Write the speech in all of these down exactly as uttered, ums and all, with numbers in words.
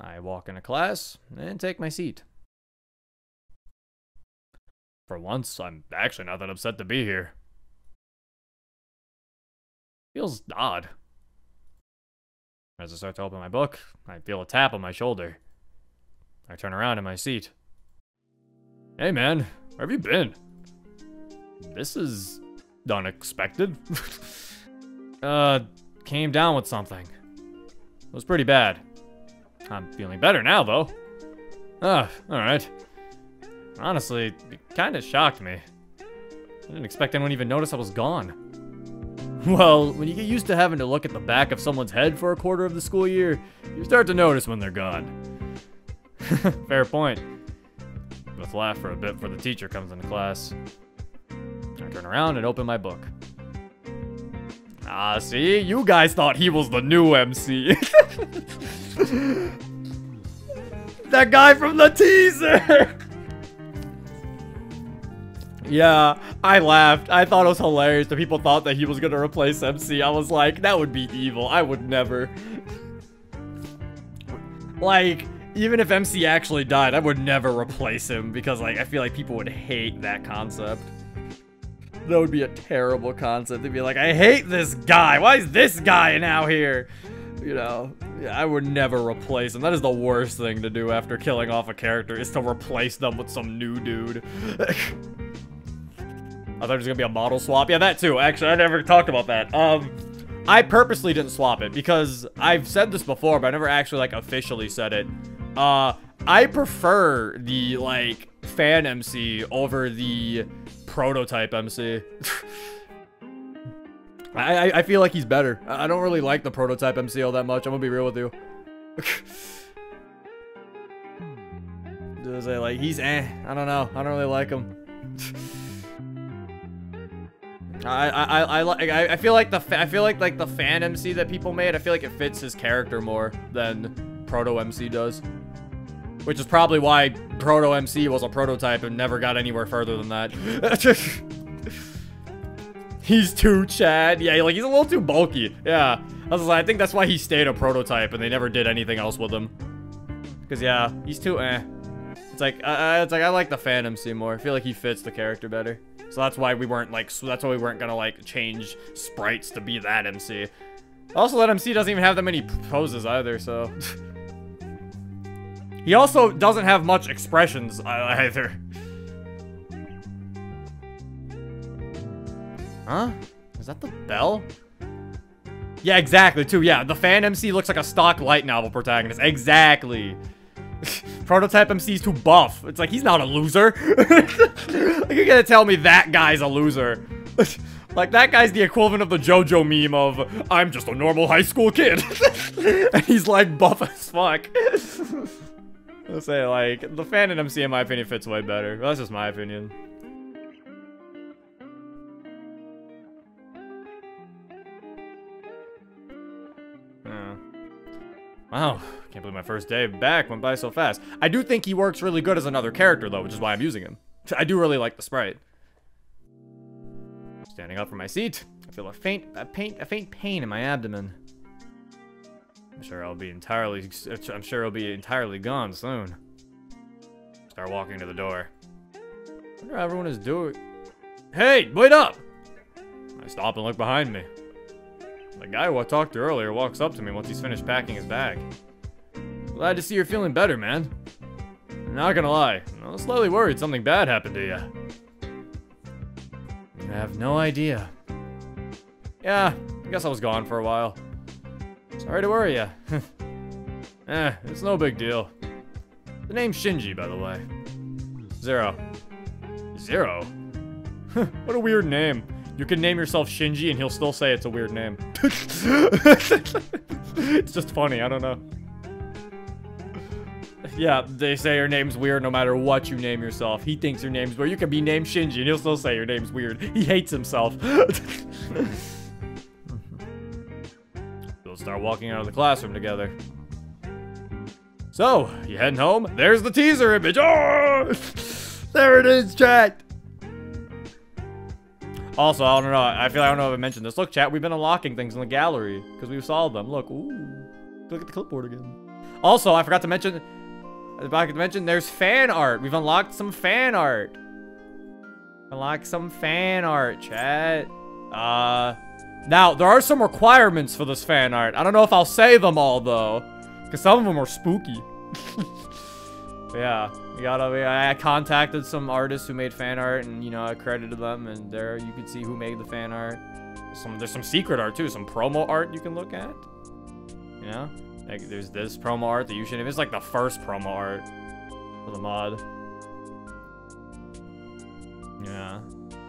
I walk into class and take my seat. For once, I'm actually not that upset to be here. Feels odd. As I start to open my book, I feel a tap on my shoulder. I turn around in my seat. Hey man, where have you been? This is unexpected. uh, came down with something. It was pretty bad. I'm feeling better now though. Ah, alright. Honestly, it kinda shocked me. I didn't expect anyone to even notice I was gone. Well, when you get used to having to look at the back of someone's head for a quarter of the school year, you start to notice when they're gone. Fair point. Let's laugh for a bit before the teacher comes into class. I turn around and open my book. Ah, see? You guys thought he was the new M C. That guy from the teaser! Yeah, I laughed. I thought it was hilarious that people thought that he was gonna replace M C. I was like, that would be evil. I would never. Like, even if M C actually died, I would never replace him because, like, I feel like people would hate that concept. That would be a terrible concept. They'd be like, I hate this guy. Why is this guy now here? You know, I would never replace him. That is the worst thing to do after killing off a character, is to replace them with some new dude. I thought it was gonna be a model swap. Yeah, that too. Actually, I never talked about that. Um, I purposely didn't swap it because I've said this before, but I never actually, like, officially said it. Uh, I prefer the, like, Fan M C over the Prototype M C. I, I, I feel like he's better. I don't really like the Prototype M C all that much. I'm gonna be real with you. Say, like, he's eh. I don't know. I don't really like him. I I I like I feel like the I feel like like the Fan M C that people made, I feel like it fits his character more than Proto M C does, which is probably why Proto M C was a prototype and never got anywhere further than that. He's too Chad, yeah, like he's a little too bulky. Yeah, I was like, I think that's why he stayed a prototype and they never did anything else with him. Cause yeah, he's too eh. It's like uh, it's like I like the Fan M C more. I feel like he fits the character better. So that's why we weren't like, so that's why we weren't gonna like change sprites to be that M C. Also, that M C doesn't even have that many poses either, so. He also doesn't have much expressions either. Huh? Is that the bell? Yeah, exactly, too, yeah. The Fan M C looks like a stock light novel protagonist, exactly. Prototype M C is too buff. It's like, he's not a loser. Like, you're gonna tell me that guy's a loser. Like, that guy's the equivalent of the JoJo meme of, I'm just a normal high school kid. And he's like buff as fuck. I'll say, like, the Fan and M C, in my opinion, fits way better. Well, that's just my opinion. Yeah. Wow. Can't believe my first day back went by so fast. I do think he works really good as another character though, which is why I'm using him. I do really like the sprite. Standing up from my seat, I feel a faint, a faint, a faint pain in my abdomen. I'm sure I'll be entirely, I'm sure I'll be entirely gone soon. Start walking to the door. I wonder how everyone is doing. Hey, wait up! I stop and look behind me. The guy who I talked to earlier walks up to me once he's finished packing his bag. Glad to see you're feeling better, man. I'm not gonna lie, I was slightly worried something bad happened to you. I have no idea. Yeah, I guess I was gone for a while. Sorry to worry ya. Eh, it's no big deal. The name's Shinji, by the way. Zero. Zero? What a weird name. You can name yourself Shinji and he'll still say it's a weird name. It's just funny, I don't know. Yeah, they say your name's weird no matter what you name yourself. He thinks your name's weird. You can be named Shinji and he'll still say your name's weird. He hates himself. We'll start walking out of the classroom together. So, you heading home? There's the teaser image. Oh! There it is, chat. Also, I don't know. I feel like I don't know if I mentioned this. Look, chat, we've been unlocking things in the gallery because we saw them. Look, ooh. Look at the clipboard again. Also, I forgot to mention, I forgot to mention, there's fan art. We've unlocked some fan art. Unlock some fan art, chat. Uh, now, there are some requirements for this fan art. I don't know if I'll say them all, though. Because some of them are spooky. Yeah, we gotta, we, I contacted some artists who made fan art, and, you know, I credited them, and there you can see who made the fan art. Some, there's some secret art, too. Some promo art you can look at. You know? Like, there's this promo art that you should have. It's like the first promo art for the mod. Yeah,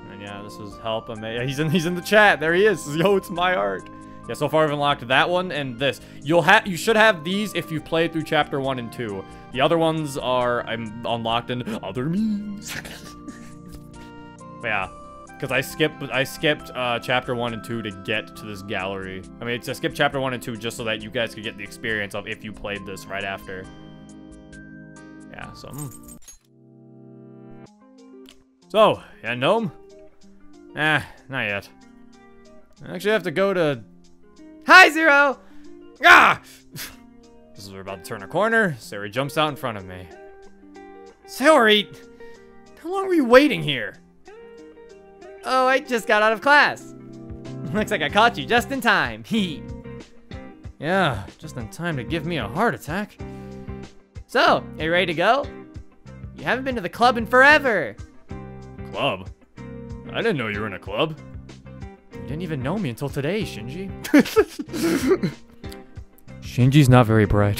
and yeah, this was help. Yeah, he's in. He's in the chat. There he is. Yo, it's my art. Yeah, so far I've unlocked that one and this. You'll have. You should have these if you've played through chapter one and two. The other ones are I'm unlocked in other means. Yeah, because I skipped. I skipped uh, chapter one and two to get to this gallery. I mean, I skipped chapter one and two just so that you guys could get the experience of if you played this right after. Yeah. So. Mm. So, yeah, Gnome? Eh, not yet. I actually have to go to... Hi, Zero! Ah! This is we're about to turn a corner. Sayori jumps out in front of me. Sayori! How long were you waiting here? Oh, I just got out of class. Looks like I caught you just in time. Hee. Yeah, just in time to give me a heart attack. So, are you ready to go? You haven't been to the club in forever. Club? I didn't know you were in a club. You didn't even know me until today, Shinji. Shinji's not very bright.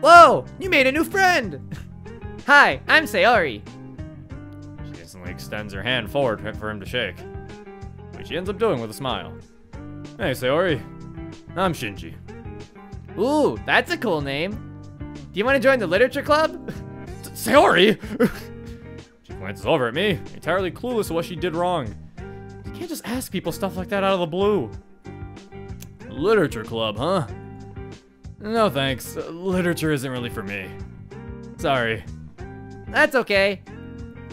Whoa! You made a new friend! Hi, I'm Sayori. She instantly extends her hand forward for him to shake, which she ends up doing with a smile. Hey, Sayori. I'm Shinji. Ooh, that's a cool name. Do you want to join the literature club? Sayori! She glances over at me, entirely clueless of what she did wrong. You can't just ask people stuff like that out of the blue. Literature club, huh? No thanks, literature isn't really for me. Sorry. That's okay.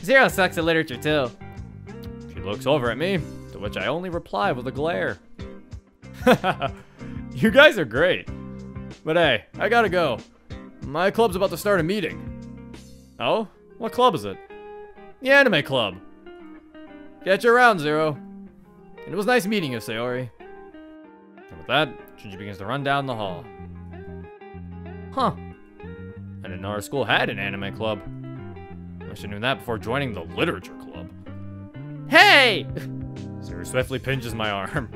Zero sucks at literature too. She looks over at me, to which I only reply with a glare. You guys are great. But hey, I gotta go. My club's about to start a meeting. Oh? What club is it? The anime club. Catch you around, Zero. And it was nice meeting you, Sayori. And with that, Shinji begins to run down the hall. Huh. I didn't know our school had an anime club. I should have known that before joining the literature club. Hey! Zero swiftly pinches my arm.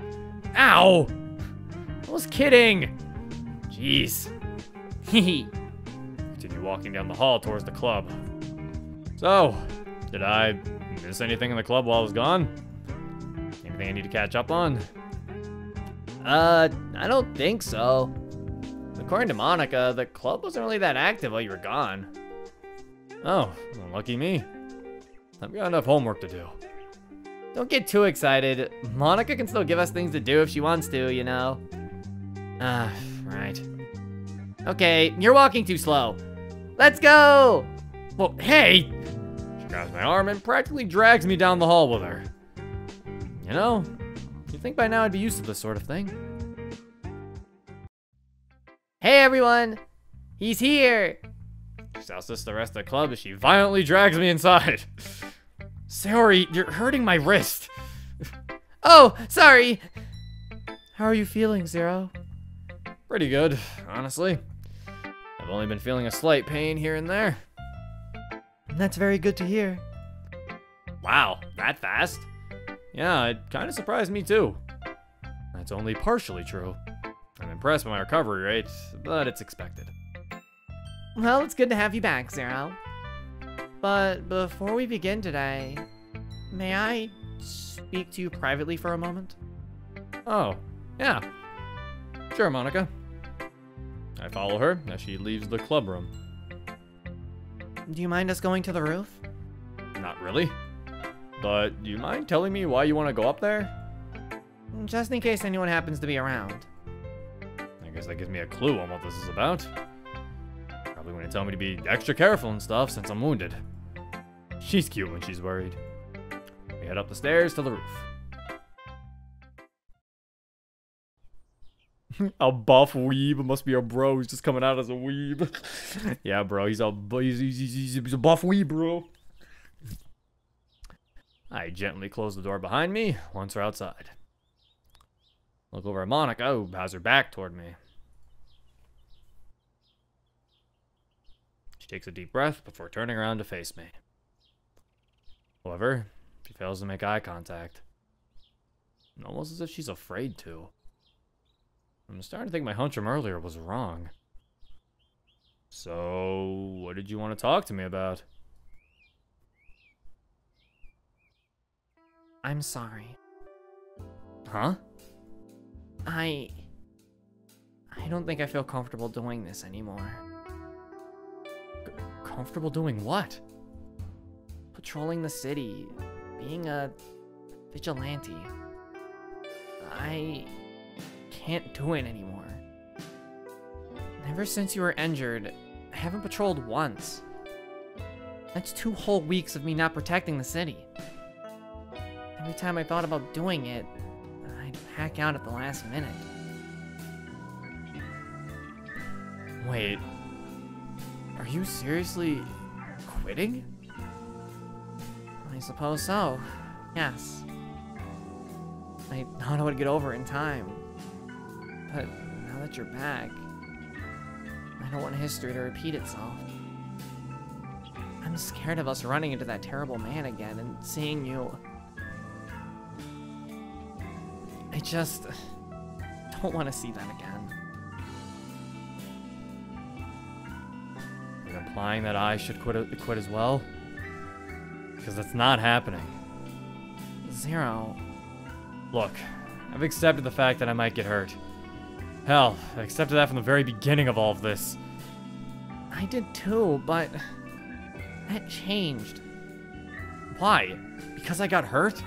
Ow! I was kidding. Jeez. Hehe. Walking down the hall towards the club. So, did I miss anything in the club while I was gone? Anything I need to catch up on? Uh, I don't think so. According to Monika, the club wasn't really that active while you were gone. Oh, well, lucky me. I've got enough homework to do. Don't get too excited. Monika can still give us things to do if she wants to, you know. Ah, right. Okay, you're walking too slow. Let's go! Well, hey! She grabs my arm and practically drags me down the hall with her. You know, you'd think by now I'd be used to this sort of thing. Hey everyone! He's here! She shouts this to the rest of the club as she violently drags me inside. Sayori, you're hurting my wrist. Oh, sorry! How are you feeling, Zero? Pretty good, honestly. I've only been feeling a slight pain here and there. That's very good to hear. Wow, that fast? Yeah, it kind of surprised me too. That's only partially true. I'm impressed by my recovery rate, but it's expected. Well, it's good to have you back, Zero. But before we begin today, may I speak to you privately for a moment? Oh, yeah. Sure, Monika. I follow her as she leaves the club room. Do you mind us going to the roof? Not really. But do you mind telling me why you want to go up there? Just in case anyone happens to be around. I guess that gives me a clue on what this is about. Probably going to tell me to be extra careful and stuff since I'm wounded. She's cute when she's worried. We head up the stairs to the roof. A buff weeb must be a bro who's just coming out as a weeb. Yeah, bro, he's a he's, he's, he's, he's a buff weeb, bro. I gently close the door behind me. Once we're outside, look over at Monika, who has her back toward me. She takes a deep breath before turning around to face me. However, she fails to make eye contact, almost as if she's afraid to. I'm starting to think my hunch from earlier was wrong. So, what did you want to talk to me about? I'm sorry. Huh? I... I don't think I feel comfortable doing this anymore. C- comfortable doing what? Patrolling the city. Being a vigilante. I... can't do it anymore. Ever since you were injured, I haven't patrolled once. That's two whole weeks of me not protecting the city. Every time I thought about doing it, I'd hack out at the last minute. Wait, are you seriously quitting? I suppose so, yes. I thought I would get over in time. But now that you're back, I don't want history to repeat itself. I'm scared of us running into that terrible man again and seeing you. I just don't want to see that again. You're implying that I should quit, quit as well? Because that's not happening. Zero. Look, I've accepted the fact that I might get hurt. Hell, I accepted that from the very beginning of all of this. I did too, but that changed. Why? Because I got hurt?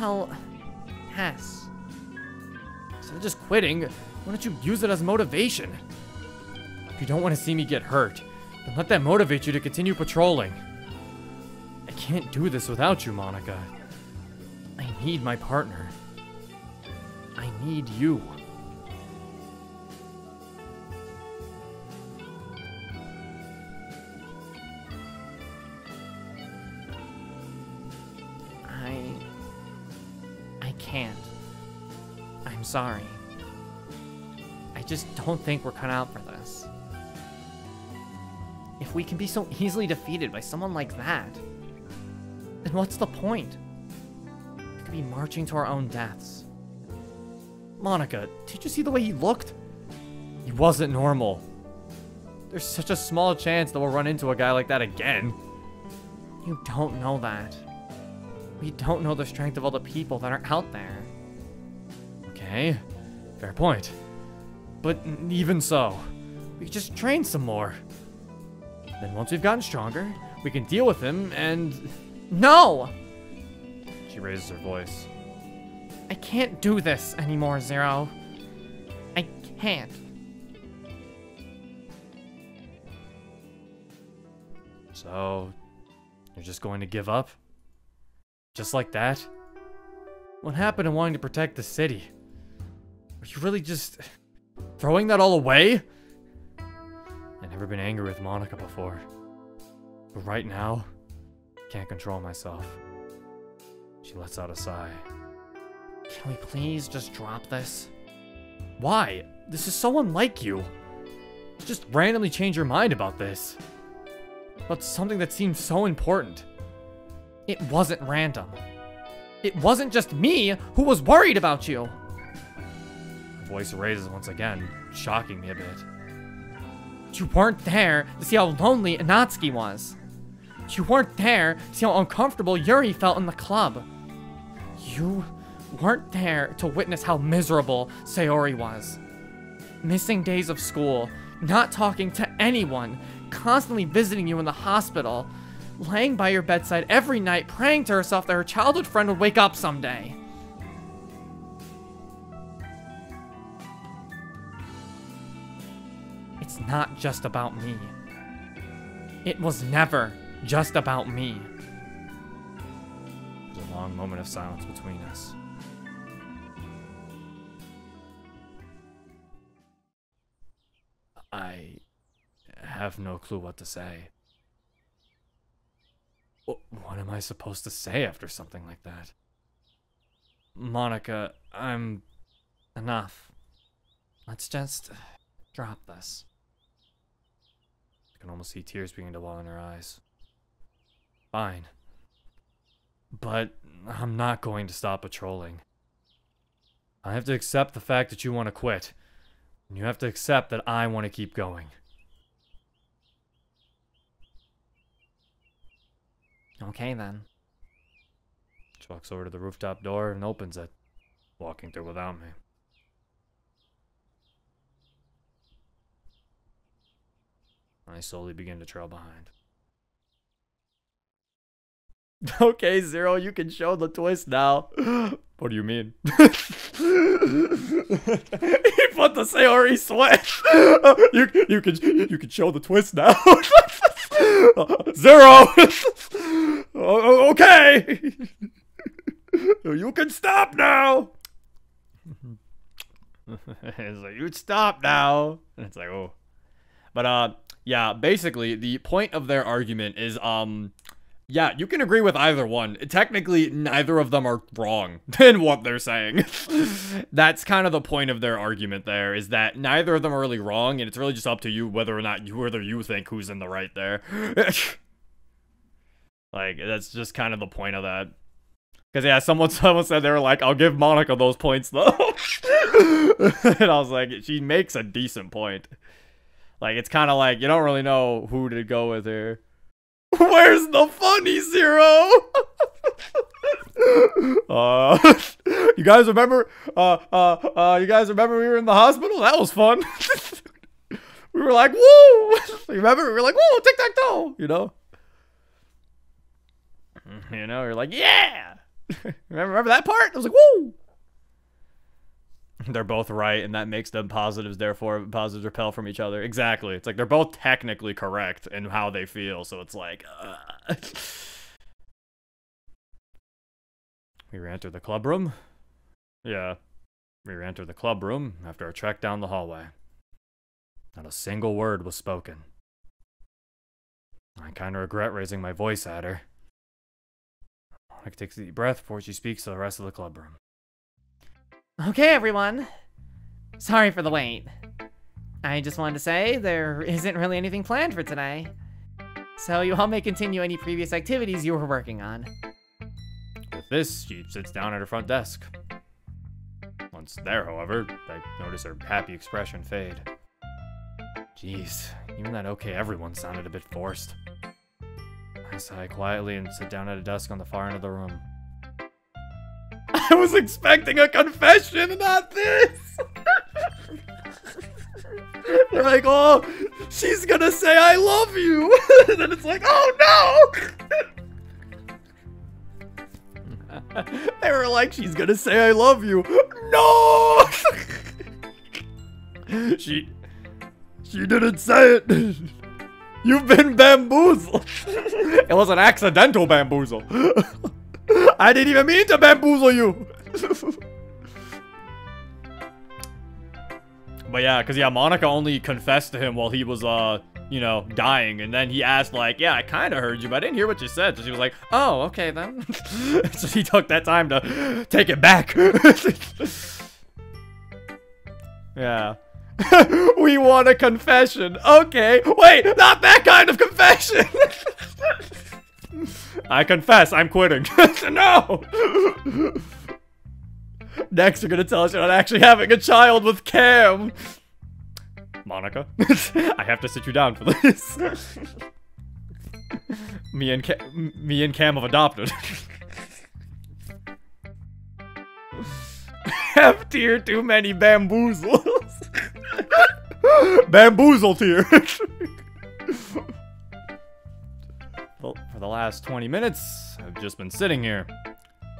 Well, yes. Instead of just quitting, why don't you use it as motivation? If you don't want to see me get hurt, then let that motivate you to continue patrolling. I can't do this without you, Monika. I need my partner. I need you. Sorry. I just don't think we're cut out for this. If we can be so easily defeated by someone like that, then what's the point? We could be marching to our own deaths. Monika, did you see the way he looked? He wasn't normal. There's such a small chance that we'll run into a guy like that again. You don't know that. We don't know the strength of all the people that are out there. Okay, fair point. But even so, we just train some more. Then once we've gotten stronger, we can deal with him and... No! She raises her voice. I can't do this anymore, Zero. I can't. So, you're just going to give up? Just like that? What happened to wanting to protect the city? Are you really just throwing that all away? I've never been angry with Monika before. But right now, I can't control myself. She lets out a sigh. Can we please just drop this? Why? This is so unlike you. To just randomly change your mind about this. About something that seems so important. It wasn't random. It wasn't just me who was worried about you. Voice raises once again, shocking me a bit. You weren't there to see how lonely Natsuki was. You weren't there to see how uncomfortable Yuri felt in the club. You weren't there to witness how miserable Sayori was. Missing days of school, not talking to anyone, constantly visiting you in the hospital, laying by your bedside every night, praying to herself that her childhood friend would wake up someday. It's not just about me. It was never just about me. There's a long moment of silence between us. have no clue what to say. What am I supposed to say after something like that? Monika, I'm... Enough. Let's just... drop this. I can almost see tears beginning to well in her eyes. Fine. But I'm not going to stop patrolling. I have to accept the fact that you want to quit. And you have to accept that I want to keep going. Okay, then. She walks over to the rooftop door and opens it, walking through without me. I slowly begin to trail behind. Okay, Zero, you can show the twist now. What do you mean? He put the Sayori switch. you, you, can, you can show the twist now. Zero! Okay! You can stop now! It's like, you'd stop now! And it's like, oh. But, uh, yeah, basically, the point of their argument is, um, yeah, you can agree with either one. Technically, neither of them are wrong in what they're saying. That's kind of the point of their argument there, is that neither of them are really wrong, and it's really just up to you whether or not you, whether you think who's in the right there. Like, that's just kind of the point of that. Because, yeah, someone, someone said they were like, I'll give Monika those points, though. And I was like, she makes a decent point. Like, it's kind of like, you don't really know who to go with here. Where's the funny, Zero? uh, you guys remember, uh, uh, uh, you guys remember we were in the hospital? That was fun. We were like, woo! You remember? We were like, woo, tic-tac-toe, you know? You know, you're like, yeah! remember, remember that part? I was like, woo! They're both right, and that makes them positives, therefore positives repel from each other. Exactly. It's like they're both technically correct in how they feel, so it's like, uh. We re-enter the club room. Yeah. We re-enter the club room after our trek down the hallway. Not a single word was spoken. I kind of regret raising my voice at her. Monika takes a deep breath before she speaks to the rest of the club room. Okay, everyone. Sorry for the wait. I just wanted to say there isn't really anything planned for today. So you all may continue any previous activities you were working on. With this, she sits down at her front desk. Once there, however, I notice her happy expression fade. Jeez, even that okay everyone sounded a bit forced. I sigh quietly and sit down at a desk on the far end of the room. I was expecting a confession, not this! They're like, oh, she's gonna say I love you! And then it's like, oh no! They were like, she's gonna say I love you! No! she... She didn't say it! You've been bamboozled! It was an accidental bamboozle. I didn't even mean to bamboozle you! But yeah, because yeah, Monika only confessed to him while he was, uh, you know, dying. And then he asked like, yeah, I kind of heard you, but I didn't hear what you said. So she was like, oh, okay then. So he took that time to take it back. Yeah. We want a confession. Okay. Wait, not that kind of confession. I confess, I'm quitting. No. Next, you're gonna tell us you're not actually having a child with Cam. Monika, I have to sit you down for this. me and Cam, me and Cam have adopted. F tier, too many bamboozles. Bamboozle tier. Well, for the last twenty minutes, I've just been sitting here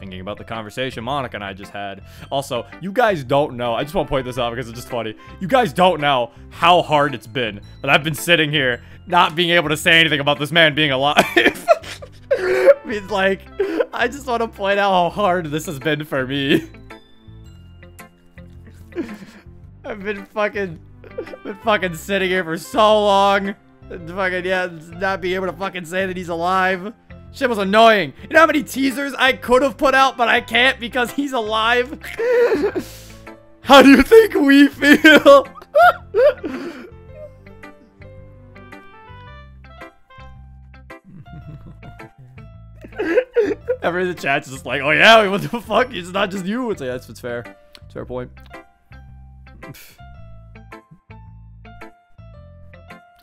thinking about the conversation Monika and I just had. Also, you guys don't know. I just want to point this out because it's just funny. You guys don't know how hard it's been that I've been sitting here not being able to say anything about this man being alive. It's like, I just want to point out how hard this has been for me. I've been fucking, been fucking sitting here for so long. Fucking, yeah, not being able to fucking say that he's alive. Shit was annoying. You know how many teasers I could have put out, but I can't because he's alive? How do you think we feel? Everybody in the chat's just like, oh yeah, what the fuck? It's not just you. It's like, that's it's fair. It's fair point.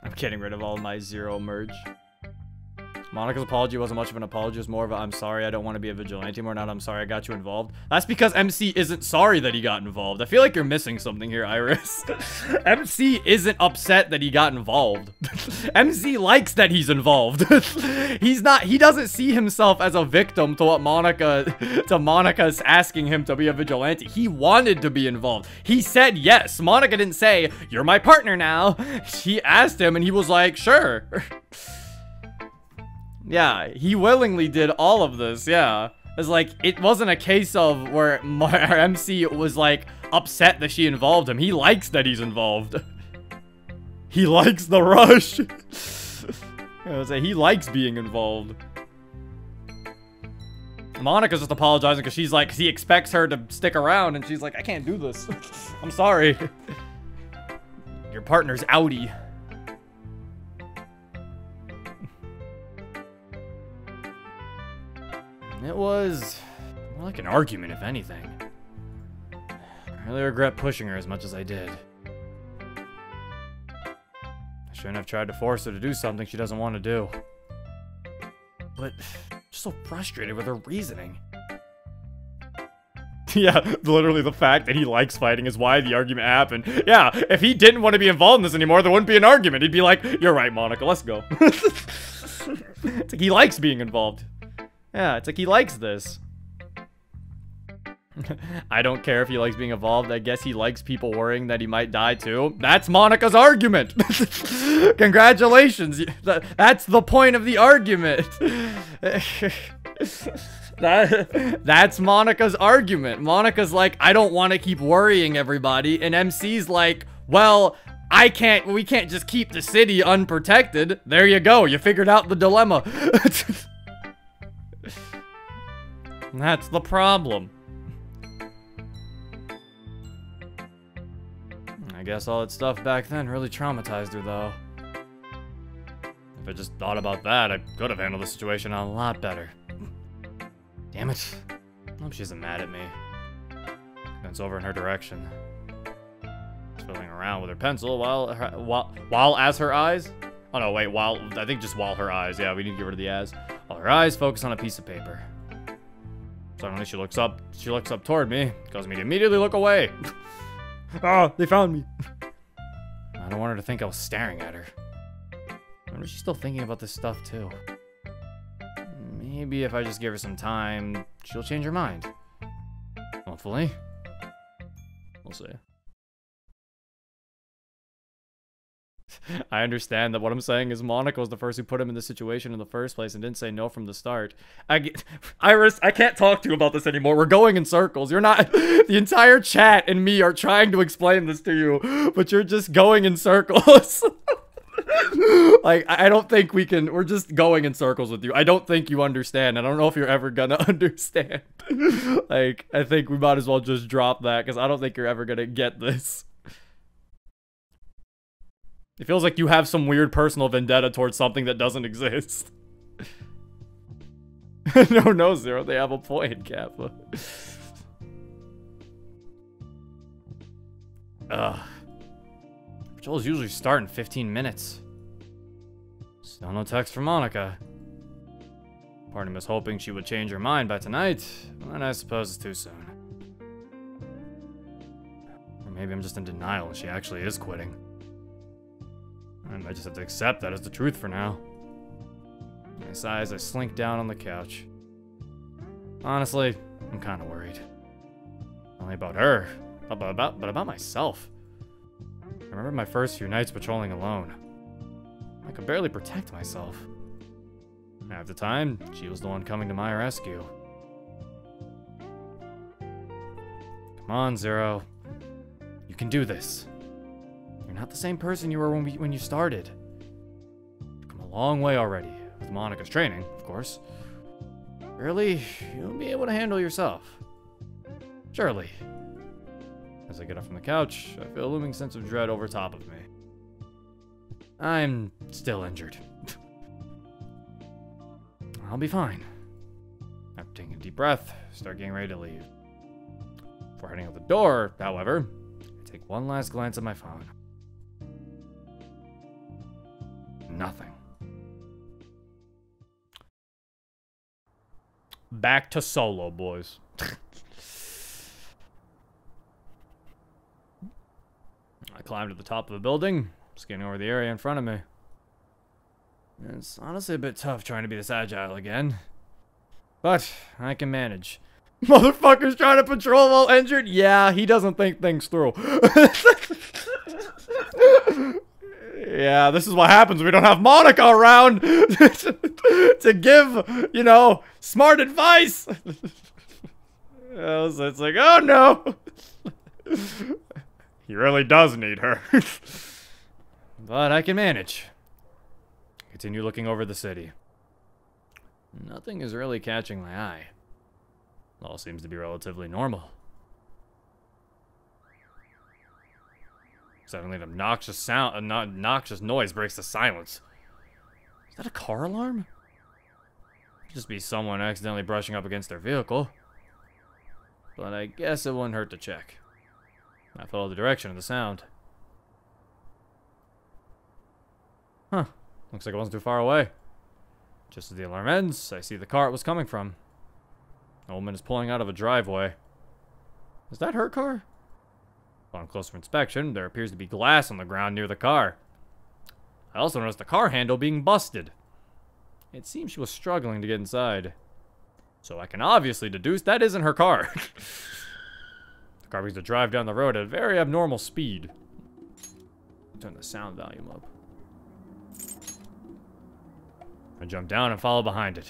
I'm getting rid of all my Zero merch. Monika's apology wasn't much of an apology. It was more of a, I'm sorry, I don't want to be a vigilante anymore. Not, I'm sorry, I got you involved. That's because M C isn't sorry that he got involved. I feel like you're missing something here, Iris. M C isn't upset that he got involved. M C likes that he's involved. He's not, he doesn't see himself as a victim to what Monika, to Monika's asking him to be a vigilante. He wanted to be involved. He said yes. Monika didn't say, you're my partner now. She asked him and he was like, sure. Yeah, he willingly did all of this, yeah. It's like, it wasn't a case of where our M C was like upset that she involved him. He likes that he's involved. He likes the rush. I was like, he likes being involved. Monika's just apologizing because she's like, he expects her to stick around and she's like, I can't do this. I'm sorry. Your partner's outie. It was more like an argument, if anything. I really regret pushing her as much as I did. I shouldn't have tried to force her to do something she doesn't want to do. But I'm just so frustrated with her reasoning. Yeah, literally the fact that he likes fighting is why the argument happened. Yeah, if he didn't want to be involved in this anymore, there wouldn't be an argument. He'd be like, you're right, Monika, let's go. It's like he likes being involved. Yeah, it's like he likes this. I don't care if he likes being involved. I guess he likes people worrying that he might die too. That's Monika's argument. Congratulations. That's the point of the argument. that, that's Monika's argument. Monika's like, I don't want to keep worrying everybody. And M C's like, well, I can't, we can't just keep the city unprotected. There you go. You figured out the dilemma. That's the problem. I guess all that stuff back then really traumatized her, though. If I just thought about that, I could have handled the situation a lot better. Damn it. I hope she isn't mad at me. Bends over in her direction. She's fiddling around with her pencil while, her, while, while as her eyes... Oh, no, wait, while... I think just while her eyes. Yeah, we need to get rid of the as. While her eyes focus on a piece of paper. Suddenly she looks up, she looks up toward me, causing me to immediately look away. Ah, they found me. I don't want her to think I was staring at her. I wonder if she's still thinking about this stuff too. Maybe if I just give her some time, she'll change her mind. Hopefully. We'll see. I understand that what I'm saying is Monika was the first who put him in this situation in the first place and didn't say no from the start. I get, Iris, I can't talk to you about this anymore. We're going in circles. You're not... The entire chat and me are trying to explain this to you, but you're just going in circles. Like, I don't think we can... We're just going in circles with you. I don't think you understand. I don't know if you're ever gonna understand. Like, I think we might as well just drop that because I don't think you're ever gonna get this. It feels like you have some weird personal vendetta towards something that doesn't exist. No, no, Zero. They have a point, Kappa. Ugh. Patrols usually start in fifteen minutes. Still no text from Monika. Part of me was hoping she would change her mind by tonight, but I suppose it's too soon. Or maybe I'm just in denial and she actually is quitting. I just have to accept that as the truth for now. I sigh as I slink down on the couch. Honestly, I'm kind of worried. Not only about her, but about, but about myself. I remember my first few nights patrolling alone. I could barely protect myself. At the time, she was the one coming to my rescue. Come on, Zero. You can do this. You're not the same person you were when, we, when you started. long way already, with Monika's training, of course. Really, you'll be able to handle yourself. Surely. As I get up from the couch, I feel a looming sense of dread over top of me. I'm still injured. I'll be fine. After taking a deep breath, I start getting ready to leave. Before heading out the door, however, I take one last glance at my phone. Nothing. Back to solo, boys. I climbed to the top of a building, scanning over the area in front of me. It's honestly a bit tough trying to be this agile again, but I can manage. Motherfucker's trying to patrol while injured? Yeah, he doesn't think things through. Yeah, this is what happens when we don't have Monika around to give, you know, smart advice. So it's like, oh no. He really does need her. But I can manage. Continue looking over the city. Nothing is really catching my eye. All seems to be relatively normal. Suddenly an obnoxious sound, an obnoxious noise breaks the silence. Is that a car alarm? It could just be someone accidentally brushing up against their vehicle. But I guess it wouldn't hurt to check. I follow the direction of the sound. Huh. Looks like it wasn't too far away. Just as the alarm ends, I see the car it was coming from. The woman is pulling out of a driveway. Is that her car? Upon closer inspection, there appears to be glass on the ground near the car. I also noticed the car handle being busted. It seems she was struggling to get inside. So I can obviously deduce that isn't her car. The car begins to drive down the road at a very abnormal speed. Turn the sound volume up. I jump down and follow behind it.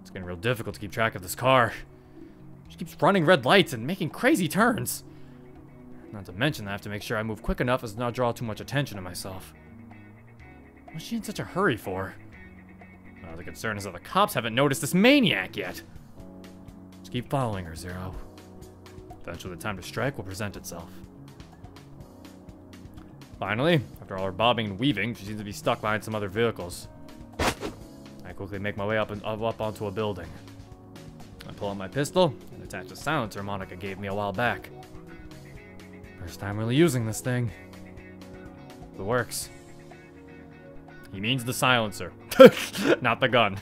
It's getting real difficult to keep track of this car. She keeps running red lights and making crazy turns. Not to mention, I have to make sure I move quick enough as to not draw too much attention to myself. What's she in such a hurry for? Well, the concern is that the cops haven't noticed this maniac yet. Just keep following her, Zero. Eventually, the time to strike will present itself. Finally, after all her bobbing and weaving, she seems to be stuck behind some other vehicles. I quickly make my way up and up onto a building. I pull out my pistol and attach the silencer Monika gave me a while back. First time really using this thing. It works. He means the silencer, not the gun.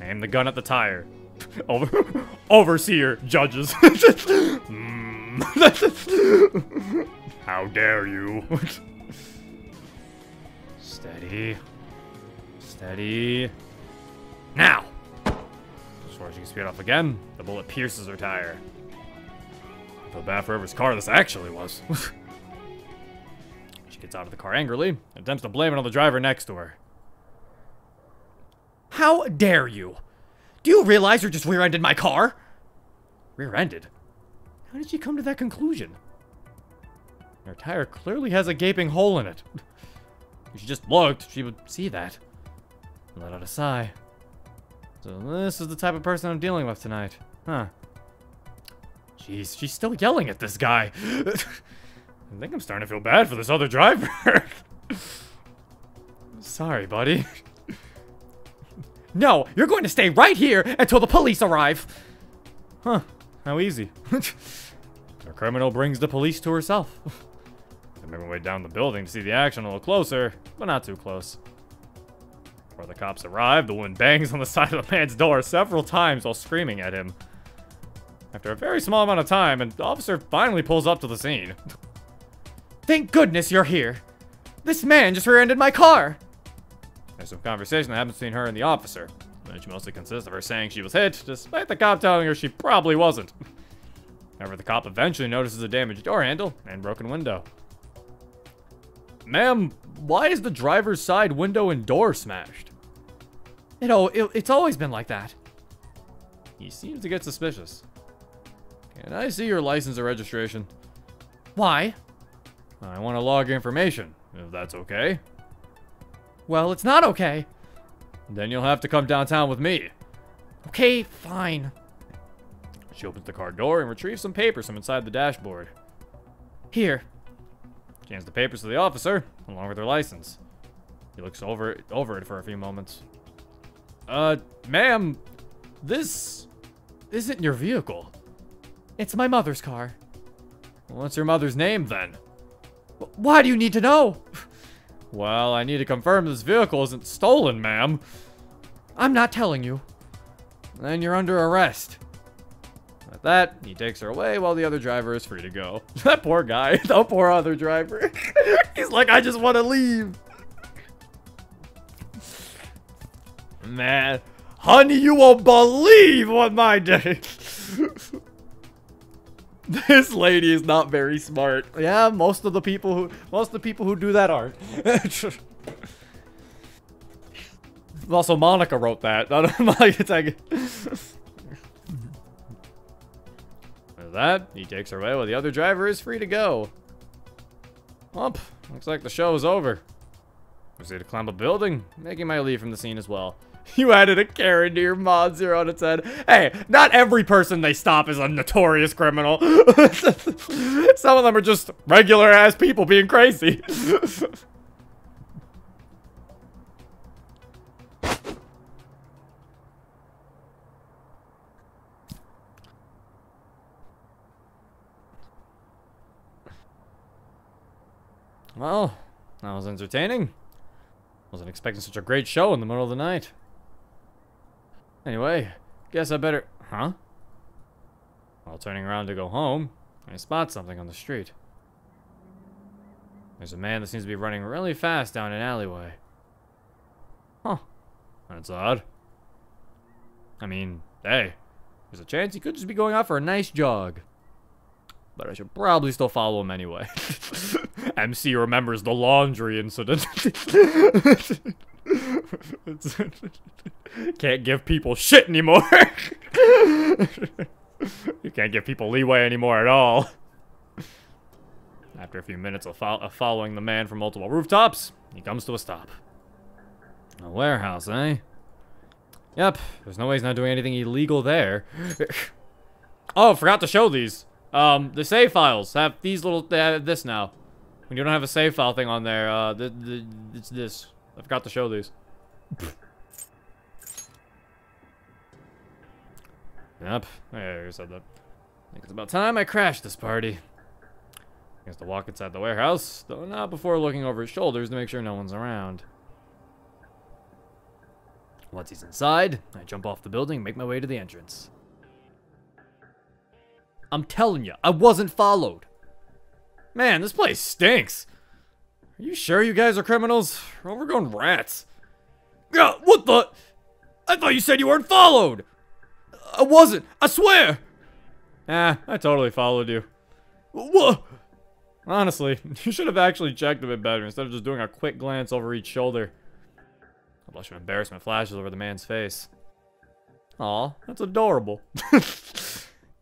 I aim the gun at the tire. Over Overseer judges. mm. How dare you? Steady. Steady. Now! Before she can speed off again, the bullet pierces her tire. I feel bad for whoever's car this actually was. She gets out of the car angrily and attempts to blame it on the driver next to her. How dare you? Do you realize you're just rear-ended my car? Rear-ended? How did she come to that conclusion? Her tire clearly has a gaping hole in it. If she just looked, she would see that. I let out a sigh. So this is the type of person I'm dealing with tonight. Huh. Jeez, she's still yelling at this guy. I think I'm starting to feel bad for this other driver. Sorry, buddy. No, you're going to stay right here until the police arrive. Huh, how easy. The criminal brings the police to herself. I made my way down the building to see the action a little closer, but not too close. Before the cops arrive, the woman bangs on the side of the man's door several times while screaming at him. After a very small amount of time, an officer finally pulls up to the scene. Thank goodness you're here. This man just rear-ended my car. There's some conversation that happens between her and the officer, which mostly consists of her saying she was hit, despite the cop telling her she probably wasn't. However, the cop eventually notices a damaged door handle and broken window. Ma'am, why is the driver's side window and door smashed? You know, it, it's always been like that. He seems to get suspicious. Can I see your license or registration? Why? I want to log your information, if that's okay. Well, it's not okay. Then you'll have to come downtown with me. Okay, fine. She opens the car door and retrieves some papers from inside the dashboard. Here. She hands the papers to the officer, along with her license. He looks over, over it for a few moments. Uh, ma'am, this isn't your vehicle. It's my mother's car. Well, what's your mother's name, then? Why do you need to know? Well, I need to confirm this vehicle isn't stolen, ma'am. I'm not telling you. Then you're under arrest. With that, he takes her away while the other driver is free to go. That poor guy. The poor other driver. He's like, I just want to leave. Man, honey, you won't believe what my day. This lady is not very smart. Yeah, most of the people who most of the people who do that aren't. Also, Monika wrote that. With that, he takes her away while the other driver is free to go. Hump. Looks like the show is over. Proceed to climb a building, making my leave from the scene as well. You added a Karen to your mod, Zero out of ten. Hey, not every person they stop is a notorious criminal. Some of them are just regular-ass people being crazy. Well, that was entertaining. Wasn't expecting such a great show in the middle of the night. Anyway, guess I better... Huh? While turning around to go home, I spot something on the street. There's a man that seems to be running really fast down an alleyway. Huh. That's odd. I mean, hey, there's a chance he could just be going out for a nice jog. But I should probably still follow him anyway. M C remembers the laundry incident. Can't give people shit anymore. You can't give people leeway anymore at all. After a few minutes of, fo of following the man from multiple rooftops, he comes to a stop. A warehouse, eh? Yep, there's no way he's not doing anything illegal there. Oh, forgot to show these. Um, the save files have these little, they have this now. When you don't have a save file thing on there, uh, the, the, it's this. I forgot to show these. Yep. I already said that. I think it's about time I crashed this party. I guess to walk inside the warehouse, though not before looking over his shoulders to make sure no one's around. Once he's inside, I jump off the building and make my way to the entrance. I'm telling you, I wasn't followed. Man, this place stinks. Are you sure you guys are criminals? Or overgrown rats? Yeah, what the? I thought you said you weren't followed. I wasn't. I swear. Nah, I totally followed you. What? Honestly, you should have actually checked a bit better instead of just doing a quick glance over each shoulder. A blush of embarrassment flashes over the man's face. Aw, that's adorable.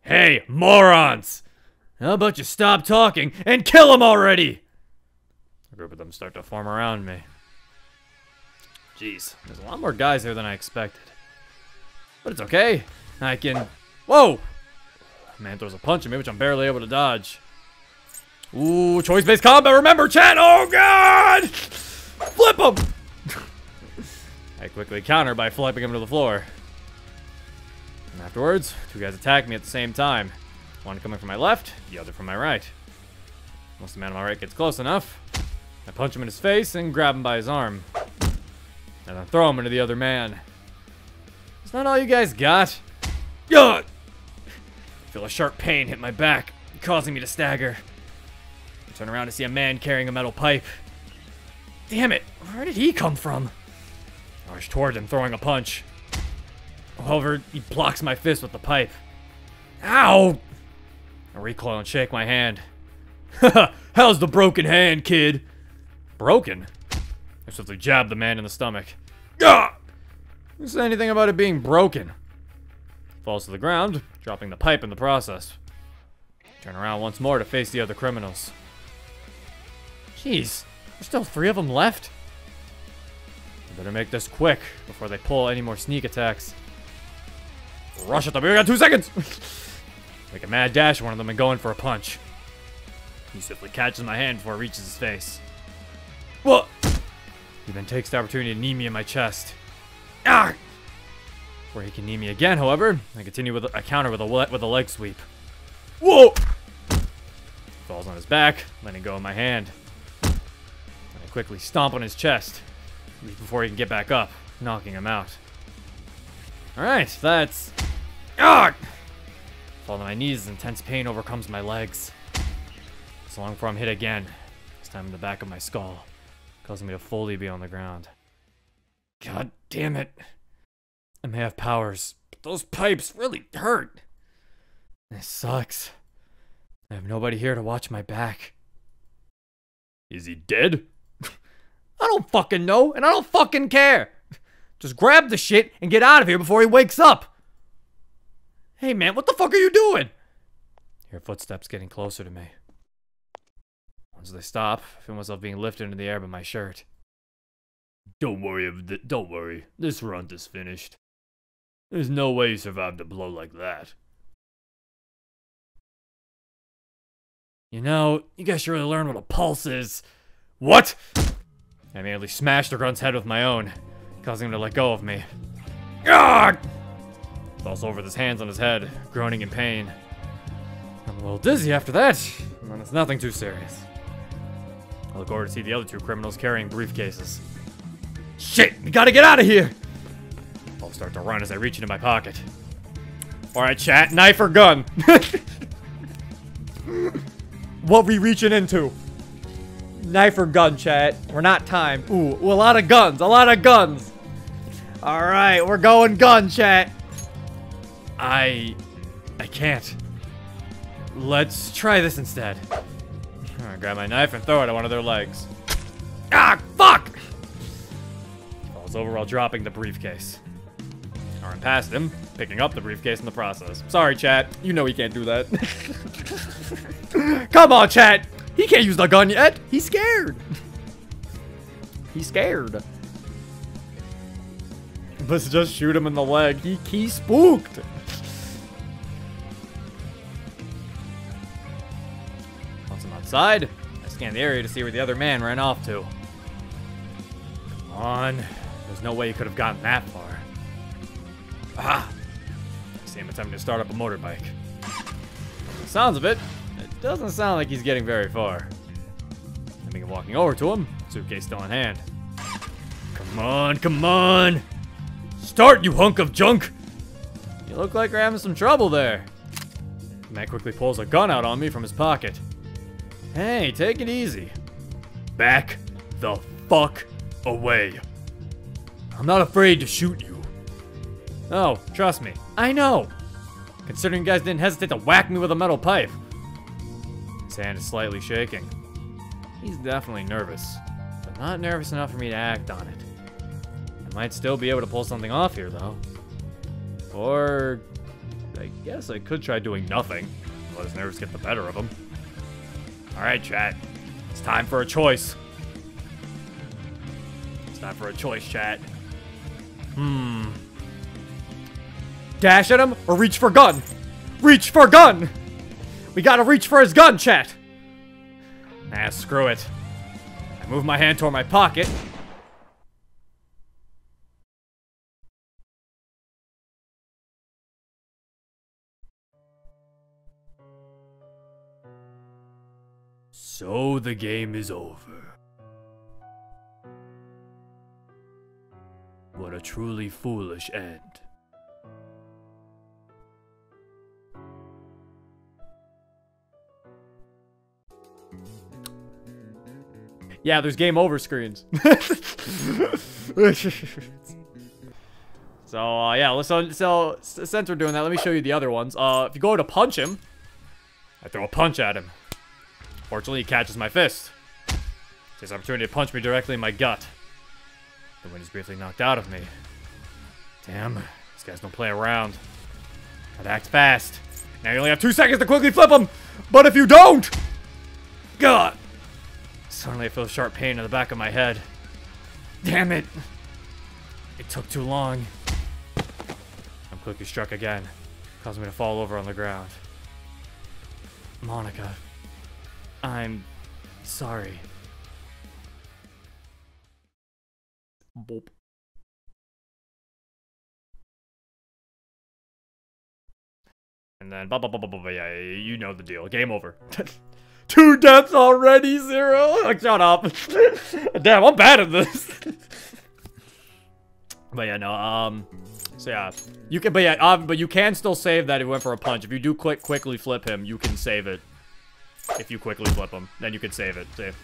Hey, morons! How about you stop talking and kill him already? A group of them start to form around me. Jeez, there's a lot more guys here than I expected. But it's okay. I can... Whoa! Man throws a punch at me, which I'm barely able to dodge. Ooh, choice-based combat, remember, chat! Oh, God! Flip him! I quickly counter by flipping him to the floor. And afterwards, two guys attack me at the same time. One coming from my left, the other from my right. Once the man on my right gets close enough, I punch him in his face and grab him by his arm. And then throw him into the other man. Is that all you guys got? Yuck! I feel a sharp pain hit my back, causing me to stagger. I turn around to see a man carrying a metal pipe. Damn it, where did he come from? I rush toward him, throwing a punch. However, he blocks my fist with the pipe. Ow! I recoil and shake my hand. Haha, how's the broken hand, kid? Broken? I simply jab the man in the stomach. Gah! Didn't say anything about it being broken. Falls to the ground, dropping the pipe in the process. I Turn around once more to face the other criminals. Jeez, there's still three of them left? We better make this quick before they pull any more sneak attacks. Rush at them, we got two seconds! Make a mad dash at one of them and go in for a punch. He simply catches my hand before it reaches his face. Whoa! He then takes the opportunity to knee me in my chest. Ah! Where he can knee me again, however, I continue with a, a counter with a, with a leg sweep. Whoa! Falls on his back, letting go of my hand. And I quickly stomp on his chest before he can get back up, knocking him out. Alright, that's... Ah! Fall to my knees as intense pain overcomes my legs. It's long before I'm hit again, this time in the back of my skull, causing me to fully be on the ground. God damn it. I may have powers, but those pipes really hurt. This sucks. I have nobody here to watch my back. Is he dead? I don't fucking know, and I don't fucking care. Just grab the shit and get out of here before he wakes up. Hey man, what the fuck are you doing? I hear footsteps getting closer to me. Once they stop, I feel myself being lifted into the air by my shirt. Don't worry, don't worry. This runt is finished. There's no way you survived a blow like that. You know, you guys should really learn what a pulse is. What? I immediately smashed the grunt's head with my own, causing him to let go of me. Arrgh! Falls over with his hands on his head, groaning in pain. I'm a little dizzy after that, and it's nothing too serious. I look over to see the other two criminals carrying briefcases. Shit, we gotta get out of here! I'll start to run as I reach into my pocket. Alright, chat, knife or gun? What we reaching into? Knife or gun, chat? We're not timed. Ooh, a lot of guns, a lot of guns! Alright, we're going gun, chat! I... I can't. Let's try this instead. I grab my knife and throw it at one of their legs. Ah, fuck! Falls over while dropping the briefcase. I run past him, picking up the briefcase in the process. Sorry, chat. You know he can't do that. Come on, chat! He can't use the gun yet! He's scared! He's scared. Let's just shoot him in the leg. He, he spooked! Once I'm outside, I scan the area to see where the other man ran off to. Come on. There's no way he could have gotten that far. Ah! I see him attempting to start up a motorbike. Sounds of it. Doesn't sound like he's getting very far. I mean, walking over to him, suitcase still in hand. Come on, come on! Start, you hunk of junk! You look like you're having some trouble there. The man quickly pulls a gun out on me from his pocket. Hey, take it easy. Back the fuck away. I'm not afraid to shoot you. Oh, trust me. I know. Considering you guys didn't hesitate to whack me with a metal pipe. His hand is slightly shaking. He's definitely nervous, but not nervous enough for me to act on it. I might still be able to pull something off here, though. Or... I guess I could try doing nothing. Let his nerves get the better of him. Alright, chat. It's time for a choice. It's time for a choice, chat. Hmm. Dash at him or reach for gun? Reach for gun! We gotta reach for his gun, chat! Nah, screw it. I move my hand toward my pocket. So the game is over. What a truly foolish end. Yeah, there's game over screens. so, uh, yeah, so, so since we're doing that, let me show you the other ones. Uh, if you go to punch him, I throw a punch at him. Fortunately, he catches my fist. Takes an opportunity to punch me directly in my gut. The wind is briefly knocked out of me. Damn, these guys don't play around. Gotta act fast. Now you only have two seconds to quickly flip him, but if you don't, God, suddenly I feel a sharp pain in the back of my head. Damn it! It took too long. I'm quickly struck again, causing me to fall over on the ground. Monika, I'm sorry. Boop. And then, blah, blah, blah, blah, blah, yeah, you know the deal. Game over. Two deaths already, Zero? Like, shut up. Damn, I'm bad at this. But yeah, no, um, so yeah. You can, but yeah, um, but you can still save that it went for a punch. If you do click quickly flip him, you can save it. If you quickly flip him, then you can save it. Save.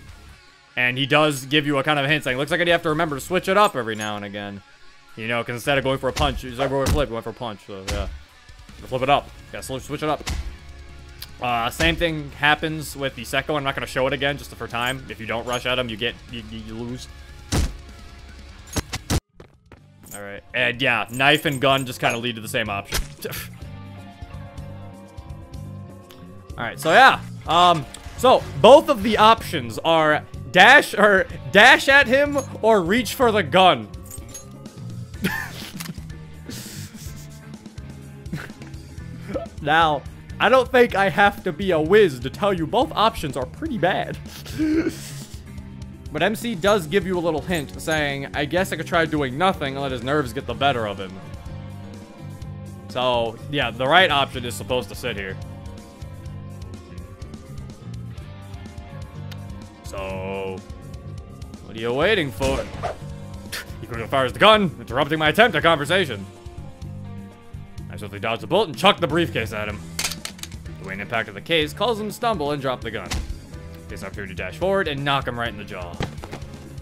And he does give you a kind of hint saying, looks like I have to remember to switch it up every now and again. You know, because instead of going for a punch, instead of going for a flip, you went for a punch, so yeah. Flip it up. Yeah, switch it up. Uh, same thing happens with the second one. I'm not going to show it again, just for time. If you don't rush at him, you get... You, you lose. Alright. And yeah, knife and gun just kind of lead to the same option. Alright, so yeah. Um, so, both of the options are dash or dash at him or reach for the gun. Now, I don't think I have to be a whiz to tell you both options are pretty bad. But M C does give you a little hint saying, I guess I could try doing nothing and let his nerves get the better of him. So, yeah, the right option is supposed to sit here. So, what are you waiting for? He quickly fires the gun, interrupting my attempt at conversation. I swiftly dodged the bullet and chucked the briefcase at him. The weight impact of the case caused him to stumble and drop the gun. Takes an opportunity to dash forward and knock him right in the jaw.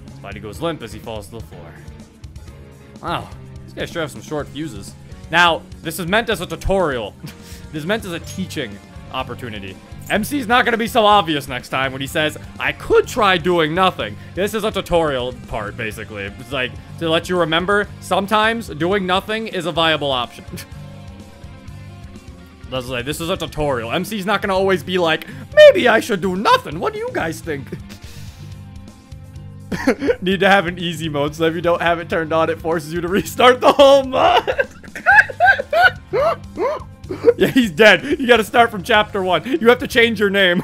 His body goes limp as he falls to the floor. Wow, this guy sure has some short fuses. Now, this is meant as a tutorial. This is meant as a teaching opportunity. M C's not going to be so obvious next time when he says, I could try doing nothing. This is a tutorial part, basically. It's like, to let you remember, sometimes doing nothing is a viable option. This is a tutorial. M C's not gonna always be like, maybe I should do nothing. What do you guys think? Need to have an easy mode, so if you don't have it turned on, it forces you to restart the whole mod. Yeah, he's dead. You gotta start from chapter one. You have to change your name.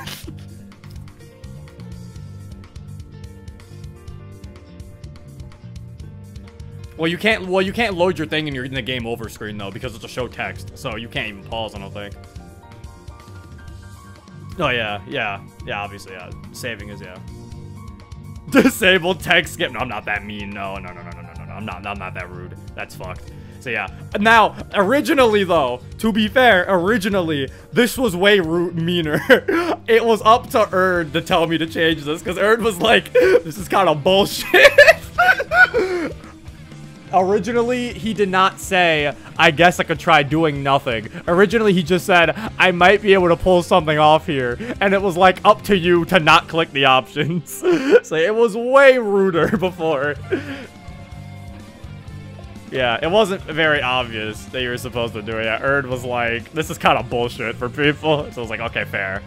Well, you can't. Well, you can't load your thing, and you're in the game over screen though, because it's a show text, so you can't even pause. I don't think. Oh yeah, yeah, yeah. Obviously, yeah. Saving is yeah. Disable text skip. No, I'm not that mean. No, no, no, no, no, no, no. I'm not. I'm not that rude. That's fucked. So yeah. Now, originally though, to be fair, originally this was way rude, meaner. It was up to Erd to tell me to change this, because Erd was like, "This is kind of bullshit." Originally, he did not say, I guess I could try doing nothing. Originally, he just said, I might be able to pull something off here. And it was like up to you to not click the options. So it was way ruder before. Yeah, it wasn't very obvious that you were supposed to do it. Yeah, Erd was like, this is kind of bullshit for people. So I was like, okay, fair.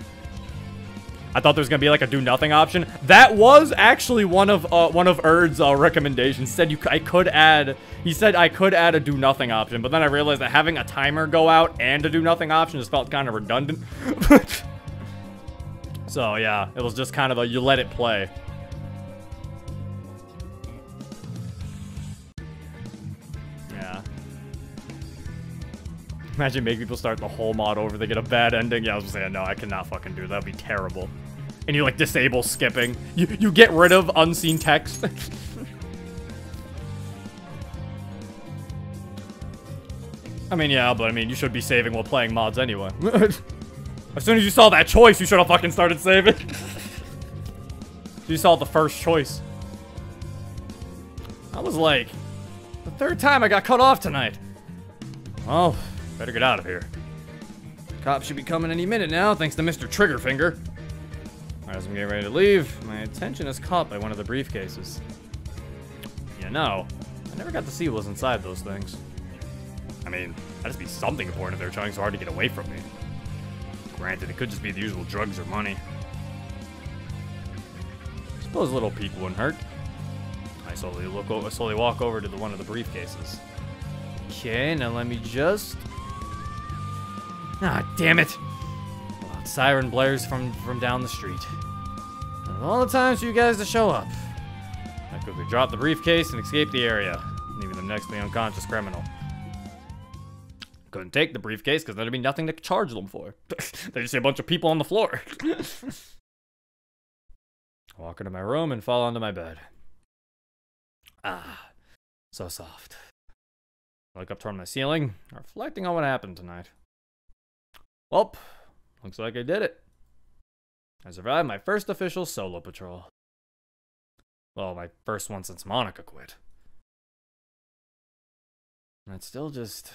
I thought there was gonna be like a do nothing option. That was actually one of uh, one of Erd's uh, recommendations. He said you I could add. He said I could add a do nothing option, but then I realized that having a timer go out and a do nothing option just felt kind of redundant. So yeah, it was just kind of a you let it play. Yeah. Imagine make people start the whole mod over. They get a bad ending. Yeah, I was just saying no, I cannot fucking do that. That'd be terrible. And you like disable skipping. You you get rid of unseen text. I mean, yeah, but I mean, you should be saving while playing mods anyway. As soon as you saw that choice, you should have fucking started saving. You saw the first choice. I was like, the third time I got cut off tonight. Oh. Better get out of here. Cops should be coming any minute now, thanks to Mister Triggerfinger. Alright, as I'm getting ready to leave, my attention is caught by one of the briefcases. You know, I never got to see what was inside those things. I mean, that'd just be something important if they were trying so hard to get away from me. Granted, it could just be the usual drugs or money. I suppose a little peek wouldn't hurt. I slowly look over, slowly walk over to the one of the briefcases. Okay, now let me just... Ah, damn it! Well, siren blares from, from down the street. And all the times for you guys to show up. I quickly drop the briefcase and escape the area, leaving them next to the unconscious criminal. Couldn't take the briefcase because there'd be nothing to charge them for. There'd just be a bunch of people on the floor. Walk into my room and fall onto my bed. Ah, so soft. Look up toward my ceiling, reflecting on what happened tonight. Welp, looks like I did it. I survived my first official solo patrol. Well, my first one since Monika quit. And it still just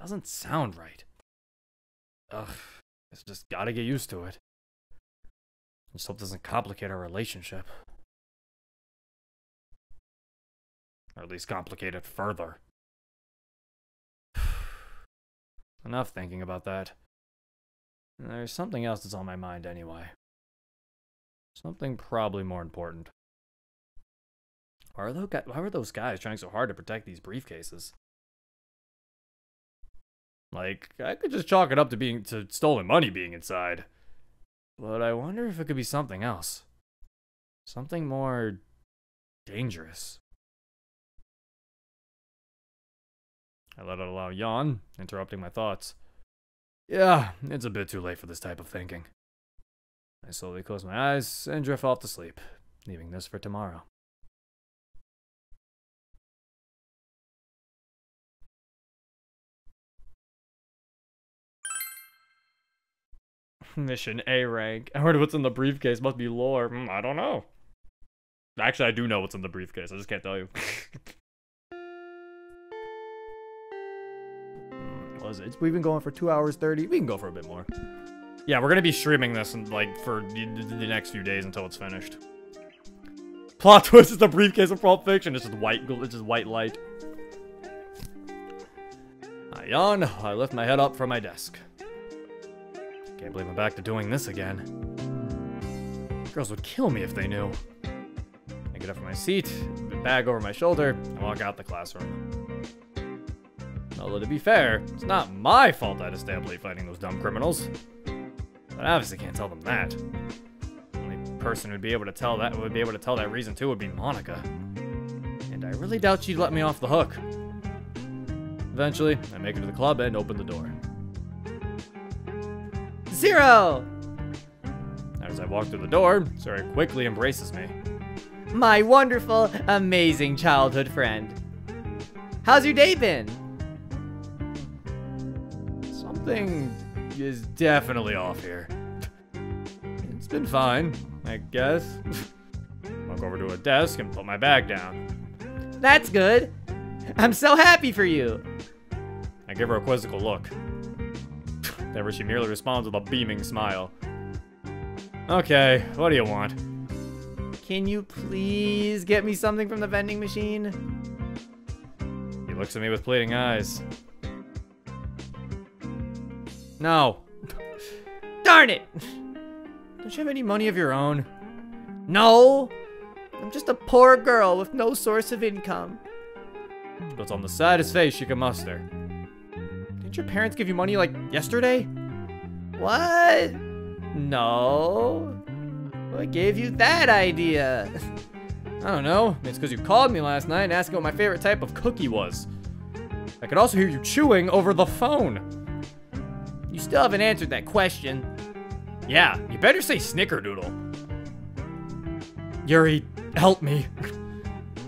doesn't sound right. Ugh, it's just gotta get used to it. I just hope it doesn't complicate our relationship. Or at least complicate it further. Enough thinking about that. There's something else that's on my mind anyway. Something probably more important. Why were those guys trying so hard to protect these briefcases? Like, I could just chalk it up to being to stolen money being inside. But I wonder if it could be something else. Something more dangerous. I let out a loud yawn, interrupting my thoughts. Yeah, it's a bit too late for this type of thinking. I slowly close my eyes and drift off to sleep, leaving this for tomorrow. Mission A rank. I heard what's in the briefcase. Must be lore. Mm, I don't know. Actually, I do know what's in the briefcase. I just can't tell you. Was it? We've been going for two hours thirty. We can go for a bit more. Yeah, we're going to be streaming this in, like for the, the next few days until it's finished. Plot twist is the briefcase of Pulp Fiction. It's just white, it's just white light. I yawn. I lift my head up from my desk. Can't believe I'm back to doing this again. The girls would kill me if they knew. I get up from my seat, bag over my shoulder, and walk out the classroom. Although to be fair, it's not my fault I'd stay up late fighting those dumb criminals. But I obviously can't tell them that. The only person who'd be able to tell that would be able to tell that reason too would be Monika. And I really doubt she'd let me off the hook. Eventually, I make it to the club and open the door. Zero! As I walk through the door, Sayori quickly embraces me. My wonderful, amazing childhood friend. How's your day been? Something is definitely off here. It's been fine, I guess. Walk over to a desk and put my bag down. That's good. I'm so happy for you. I give her a quizzical look. However, she merely responds with a beaming smile. Okay, what do you want? Can you please get me something from the vending machine? He looks at me with pleading eyes. No. Darn it! Don't you have any money of your own? No! I'm just a poor girl with no source of income. She puts on the saddest face she can muster. Did your parents give you money like yesterday? What? No. What gave you that idea? I don't know. It's because you called me last night and asked what my favorite type of cookie was. I could also hear you chewing over the phone. You still haven't answered that question. Yeah, you better say snickerdoodle. Yuri, help me.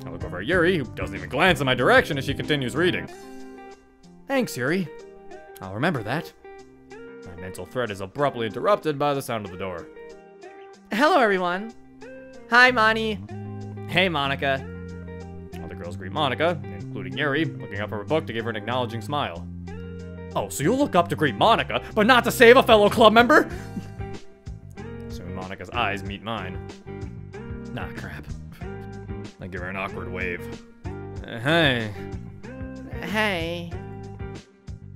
I look over at Yuri, who doesn't even glance in my direction as she continues reading. Thanks, Yuri. I'll remember that. My mental thread is abruptly interrupted by the sound of the door. Hello, everyone. Hi, Moni. Hey, Monika. All the girls greet Monika, including Yuri, looking up at her book to give her an acknowledging smile. Oh, so you'll look up to greet Monika, but not to save a fellow club member? Soon Monika's eyes meet mine. Nah, crap. I give her an awkward wave. Uh, hey. Hey.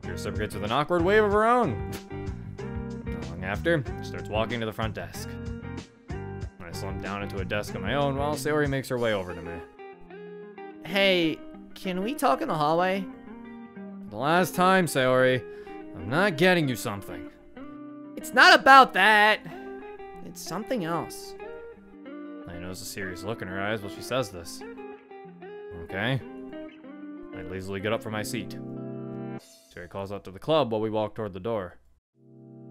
Reciprocates with an awkward wave of her own. Not long After, she starts walking to the front desk. I slump down into a desk of my own while Sayori makes her way over to me. Hey, can we talk in the hallway? The last time, Sayori. I'm not getting you something. It's not about that. It's something else. I notice a serious look in her eyes while she says this. Okay. I lazily get up from my seat. Sayori calls out to the club while we walk toward the door.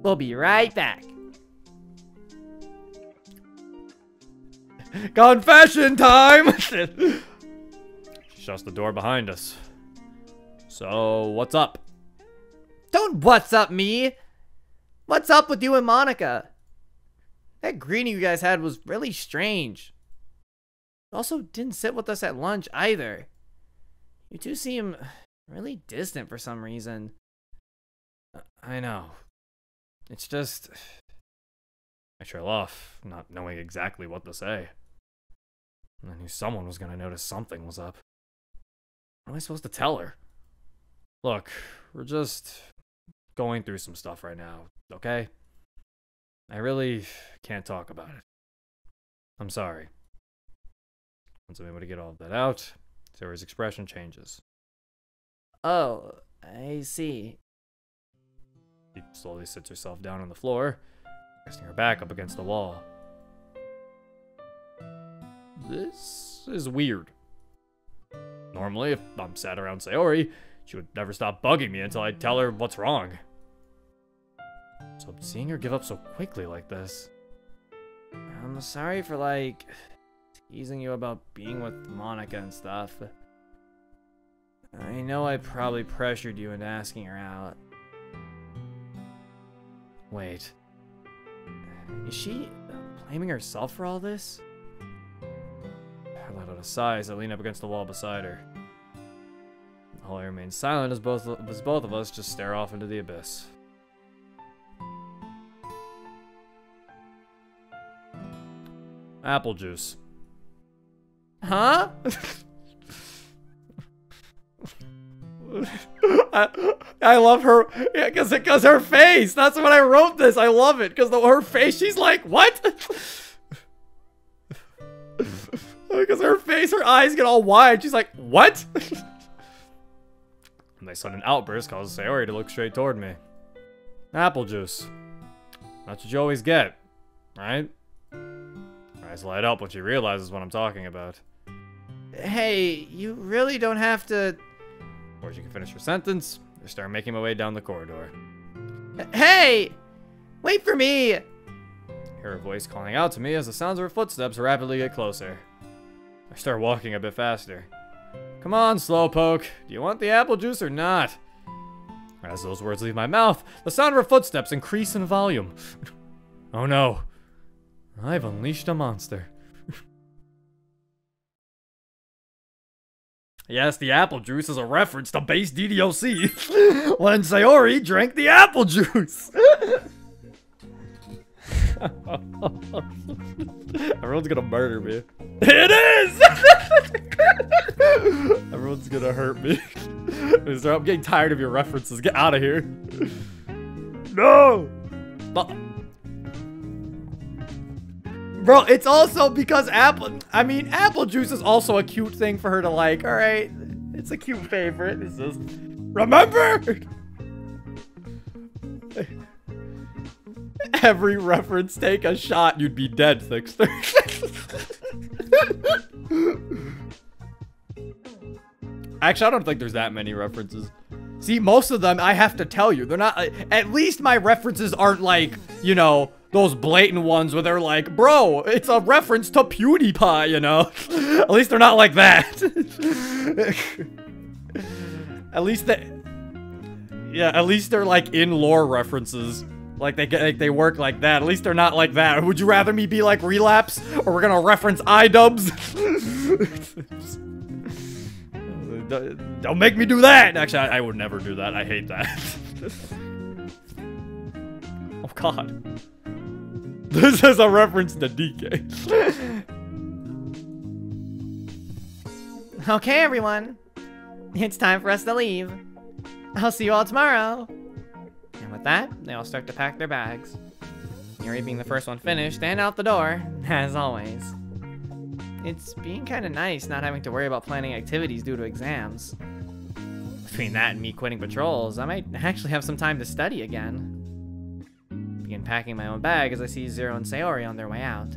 We'll be right back. Confession time! She shuts the door behind us. So, what's up? Don't what's up me! What's up with you and Monika? That greeting you guys had was really strange. You also didn't sit with us at lunch either. You two seem really distant for some reason. I know. It's just... I trail off, not knowing exactly what to say. I knew someone was going to notice something was up. What am I supposed to tell her? Look, we're just going through some stuff right now, okay? I really can't talk about it. I'm sorry. Once I'm able to get all of that out, Sarah's expression changes. Oh, I see. She slowly sits herself down on the floor, resting her back up against the wall. This is weird. Normally, if I'm sat around Sayori, she would never stop bugging me until I'd tell her what's wrong. So seeing her give up so quickly like this... I'm sorry for, like, teasing you about being with Monika and stuff. I know I probably pressured you into asking her out. Wait. Is she blaming herself for all this? I let out a sigh as I lean up against the wall beside her. While I remain silent as both, as both of us just stare off into the abyss. Apple juice. Huh? I, I love her, yeah, cause, cause her face, that's when I wrote this, I love it, cause the, her face, she's like, what? Cause her face, her eyes get all wide, she's like, what? And my sudden outburst causes Sayori to look straight toward me. Apple juice. That's what you always get, right? Her eyes light up when she realizes what I'm talking about. Hey, you really don't have to... Before she can finish her sentence, I start making my way down the corridor. Hey! Wait for me! I hear a voice calling out to me as the sounds of her footsteps rapidly get closer. I start walking a bit faster. Come on, Slowpoke. Do you want the apple juice or not? As those words leave my mouth, the sound of her footsteps increase in volume. Oh no. I've unleashed a monster. Yes, the apple juice is a reference to base D D L C when Sayori drank the apple juice. Everyone's gonna murder me. It is! Everyone's gonna hurt me. I'm getting tired of your references. Get out of here. No! But bro, it's also because apple, I mean, apple juice is also a cute thing for her to like, all right? It's a cute favorite. It's just, remember? Every reference, take a shot, you'd be dead, Thickster. Actually, I don't think there's that many references. See, most of them, I have to tell you, they're not, uh, at least my references aren't like, you know, those blatant ones where they're like, bro, it's a reference to PewDiePie, you know? At least they're not like that. At least they... Yeah, at least they're like in-lore references. Like they, like they work like that. At least they're not like that. Would you rather me be like Relapse? Or we're gonna reference iDubbbz? Don't make me do that! Actually, I, I would never do that. I hate that. Oh god. This is a reference to D K. Okay, everyone. It's time for us to leave. I'll see you all tomorrow. And with that, they all start to pack their bags. Yuri being the first one finished and out the door, as always. It's being kind of nice not having to worry about planning activities due to exams. Between that and me quitting patrols, I might actually have some time to study again. Begin packing my own bag as I see Zero and Sayori on their way out.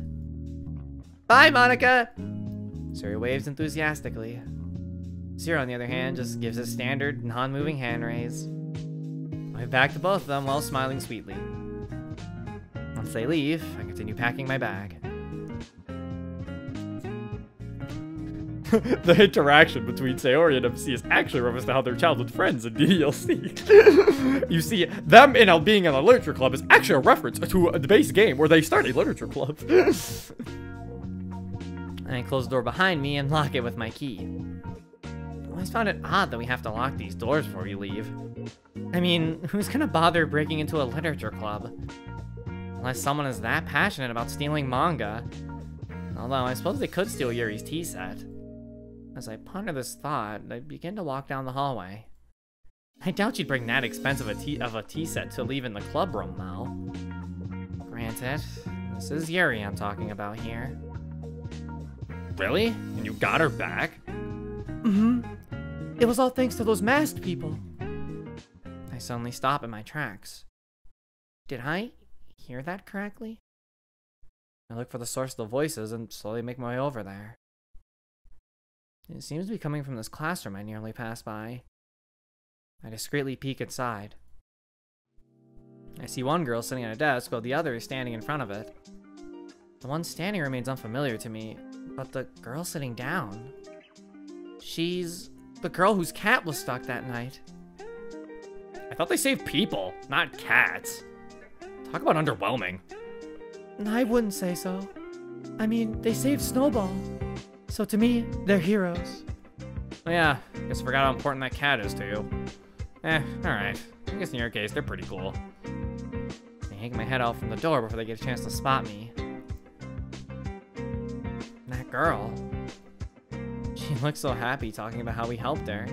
Bye, Monika! Sayori waves enthusiastically. Zero, on the other hand, just gives a standard, non-moving hand raise. I wave back to both of them while smiling sweetly. Once they leave, I continue packing my bag. The interaction between Sayori and M C is actually referenced to how they're childhood friends in D D L C. You see, them in a, being in a literature club is actually a reference to the base game where they start a literature club. And I close the door behind me and lock it with my key. I always found it odd that we have to lock these doors before we leave. I mean, who's gonna bother breaking into a literature club? Unless someone is that passionate about stealing manga. Although, I suppose they could steal Yuri's tea set. As I ponder this thought, I begin to walk down the hallway. I doubt you'd bring that expensive a tea of a tea set to leave in the club room, though. Granted, this is Yuri I'm talking about here. Really? And you got her back? Mm-hmm. It was all thanks to those masked people. I suddenly stop in my tracks. Did I hear that correctly? I look for the source of the voices and slowly make my way over there. It seems to be coming from this classroom I nearly passed by. I discreetly peek inside. I see one girl sitting at a desk while the other is standing in front of it. The one standing remains unfamiliar to me, but the girl sitting down... She's the girl whose cat was stuck that night. I thought they saved people, not cats. Talk about underwhelming. I wouldn't say so. I mean, they saved Snowball. So to me, they're heroes. Oh yeah, I guess I forgot how important that cat is to you. Eh, alright. I guess in your case, they're pretty cool. I hang my head out from the door before they get a chance to spot me. And that girl. She looks so happy talking about how we helped her.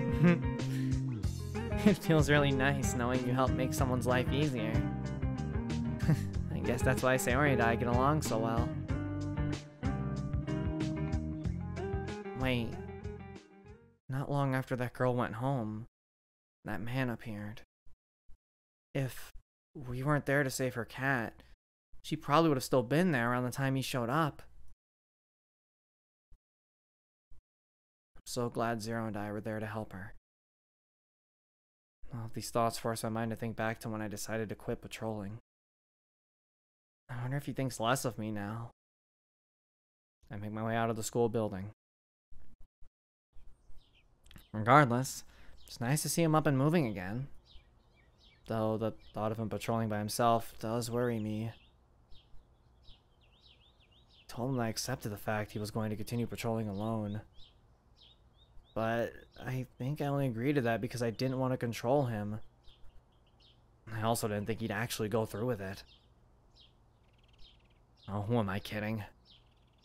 It feels really nice knowing you helped make someone's life easier. I guess that's why Sayori and I get along so well. Wait, not long after that girl went home, that man appeared. If we weren't there to save her cat, she probably would have still been there around the time he showed up. I'm so glad Zero and I were there to help her. All of these thoughts force my mind to think back to when I decided to quit patrolling. I wonder if he thinks less of me now. I make my way out of the school building. Regardless, it's nice to see him up and moving again. Though the thought of him patrolling by himself does worry me. I told him I accepted the fact he was going to continue patrolling alone. But I think I only agreed to that because I didn't want to control him. I also didn't think he'd actually go through with it. Oh, who am I kidding? I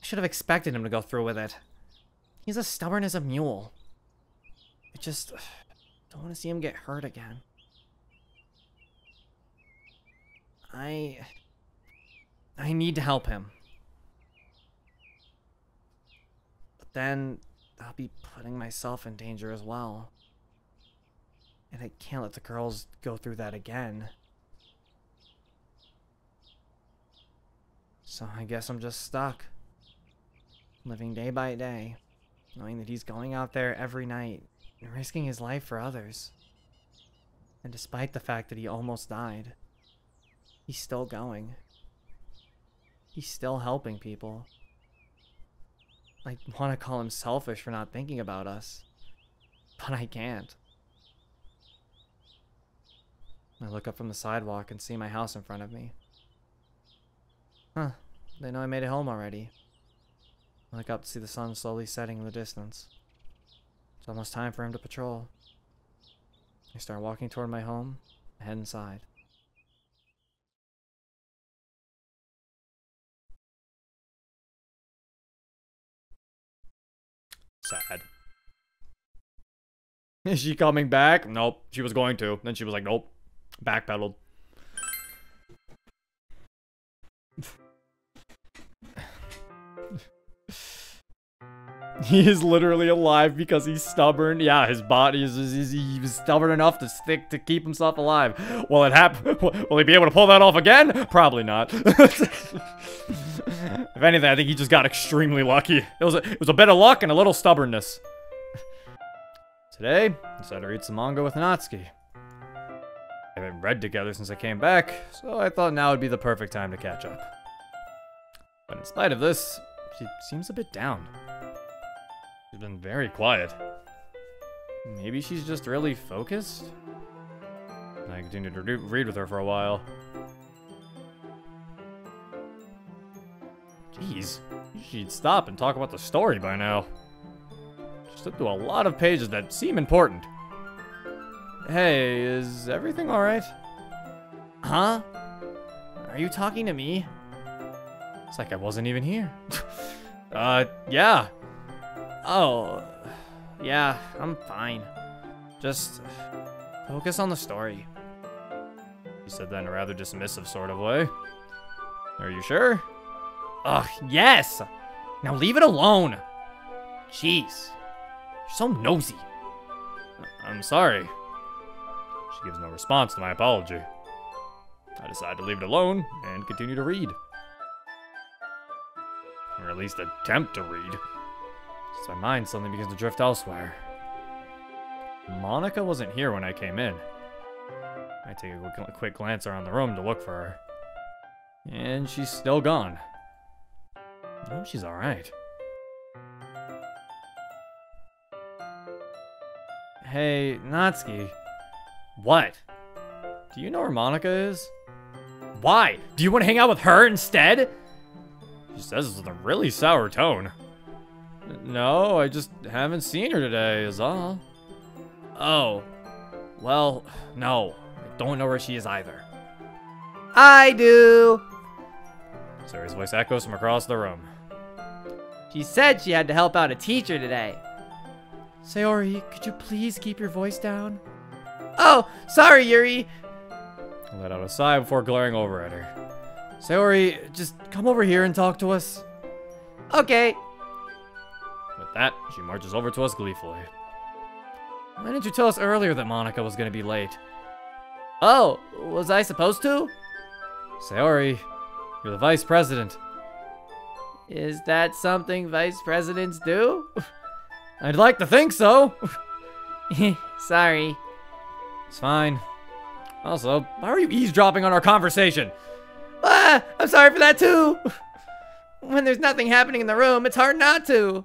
should have expected him to go through with it. He's as stubborn as a mule. I just don't want to see him get hurt again. I... I need to help him. But then, I'll be putting myself in danger as well. And I can't let the girls go through that again. So I guess I'm just stuck. Living day by day. Knowing that he's going out there every night. And risking his life for others. And despite the fact that he almost died, he's still going. He's still helping people. I want to call him selfish for not thinking about us, but I can't. I look up from the sidewalk and see my house in front of me. Huh, they know I made it home already. I look up to see the sun slowly setting in the distance. It's almost time for him to patrol. I start walking toward my home, I head inside. Sad. Is she coming back? Nope. She was going to. Then she was like, nope. Backpedaled. He is literally alive because he's stubborn. Yeah, his body is, is, is stubborn enough to stick to keep himself alive. Will it happen? Will he be able to pull that off again? Probably not. If anything, I think he just got extremely lucky. It was a, it was a bit of luck and a little stubbornness. Today, I decided to read some manga with Natsuki. I haven't read together since I came back, so I thought now would be the perfect time to catch up. But in spite of this, she seems a bit down. She's been very quiet. Maybe she's just really focused? I continued to re read with her for a while. Jeez, she'd stop and talk about the story by now. She slipped through a lot of pages that seem important. Hey, is everything alright? Huh? Are you talking to me? It's like I wasn't even here. uh, yeah. Oh, yeah, I'm fine. Just focus on the story. You said that in a rather dismissive sort of way. Are you sure? Ugh, yes! Now leave it alone! Jeez, you're so nosy. I'm sorry. She gives no response to my apology. I decide to leave it alone and continue to read. Or at least attempt to read. So my mind suddenly begins to drift elsewhere. Monika wasn't here when I came in. I take a quick glance around the room to look for her. And she's still gone. No, she's alright. Hey, Natsuki. What? Do you know where Monika is? Why? Do you want to hang out with her instead? She says this with a really sour tone. No, I just haven't seen her today, is all. Oh. Well, no. I don't know where she is either. I do! Sayori's voice echoes from across the room. She said she had to help out a teacher today. Sayori, could you please keep your voice down? Oh, sorry, Yuri! I let out a sigh before glaring over at her. Sayori, just come over here and talk to us. Okay. With that, she marches over to us gleefully. Why didn't you tell us earlier that Monika was going to be late? Oh, was I supposed to? Sayori, you're the vice president. Is that something vice presidents do? I'd like to think so. Sorry. It's fine. Also, why are you eavesdropping on our conversation? Ah, I'm sorry for that too! When there's nothing happening in the room, it's hard not to.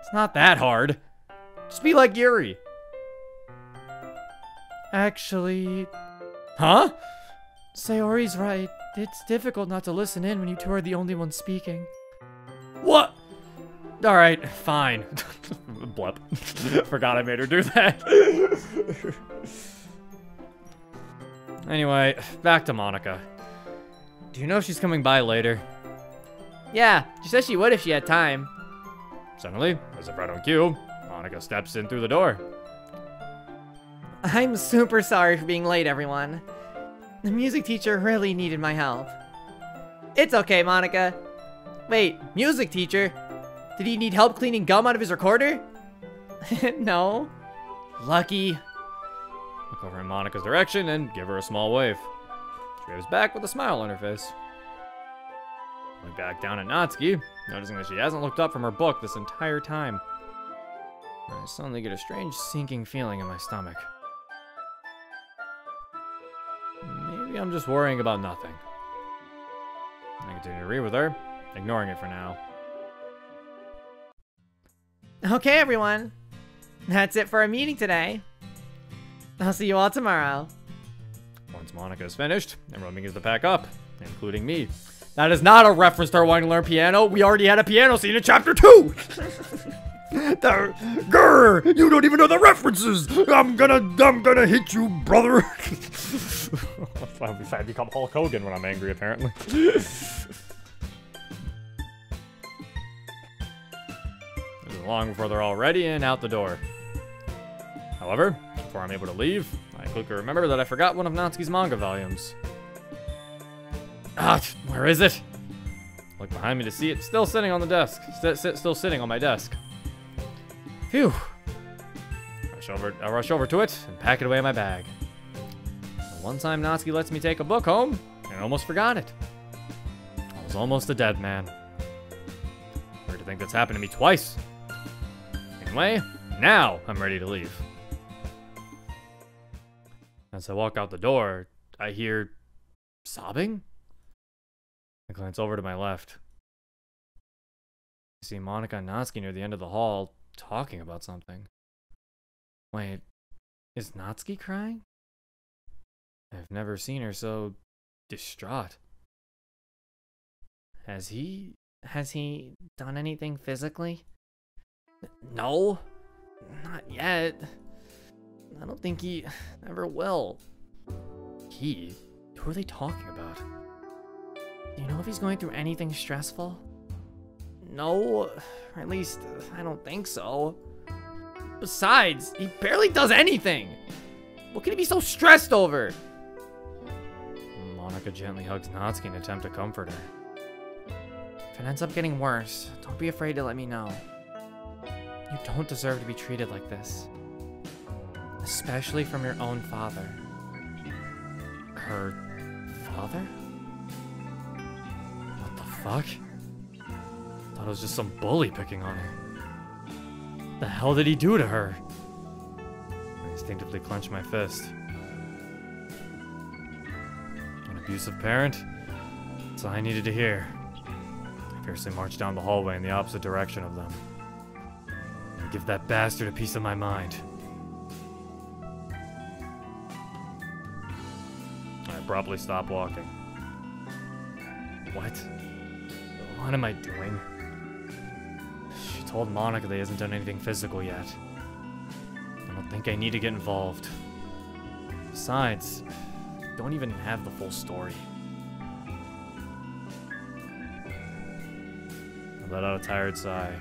It's not that hard. Just be like Yuri. Actually... Huh? Sayori's right. It's difficult not to listen in when you two are the only ones speaking. What? Alright, fine. Blep. Forgot I made her do that. Anyway, back to Monika. Do you know if she's coming by later? Yeah, she said she would if she had time. Suddenly, as if right on cue, Monika steps in through the door. I'm super sorry for being late, everyone. The music teacher really needed my help. It's okay, Monika. Wait, music teacher? Did he need help cleaning gum out of his recorder? No. Lucky. Look over in Monika's direction and give her a small wave. She waves back with a smile on her face. Look back down at Natsuki, noticing that she hasn't looked up from her book this entire time. I suddenly get a strange sinking feeling in my stomach. Maybe I'm just worrying about nothing. I continue to read with her, ignoring it for now. Okay, everyone. That's it for our meeting today. I'll see you all tomorrow. Once Monika is finished, everyone begins to pack up, including me. That is not a reference to her wanting to learn piano. We already had a piano scene in chapter two. the, grr, you don't even know the references. I'm gonna, I'm gonna hit you, brother. I become Hulk Hogan when I'm angry, apparently. Long before they're all ready and out the door. However, before I'm able to leave, I quickly remember that I forgot one of Natsuki's manga volumes. Ah, where is it? Look behind me to see it. Still sitting on the desk. St st still sitting on my desk. Phew. Rush over, I rush over to it and pack it away in my bag. The one time Natsuki lets me take a book home, I almost forgot it. I was almost a dead man. Weird to think that's happened to me twice. Anyway, now I'm ready to leave. As I walk out the door, I hear sobbing. I glance over to my left. I see Monika and Natsuki near the end of the hall talking about something. Wait, is Natsuki crying? I've never seen her so distraught. Has he... has he done anything physically? No, not yet. I don't think he ever will. He? Who are they talking about? Do you know if he's going through anything stressful? No, or at least I don't think so. Besides, he barely does anything. What can he be so stressed over? Monika gently hugs Natsuki in an attempt to comfort her. If it ends up getting worse, don't be afraid to let me know. You don't deserve to be treated like this. Especially from your own father. Her father? Fuck? Thought it was just some bully picking on her. What the hell did he do to her? I instinctively clenched my fist. An abusive parent? That's all I needed to hear. I fiercely marched down the hallway in the opposite direction of them. And give that bastard a piece of my mind. I abruptly stopped walking. What? What am I doing? She told Monika they hasn't done anything physical yet. I don't think I need to get involved. Besides, I don't even have the full story. I let out a tired sigh.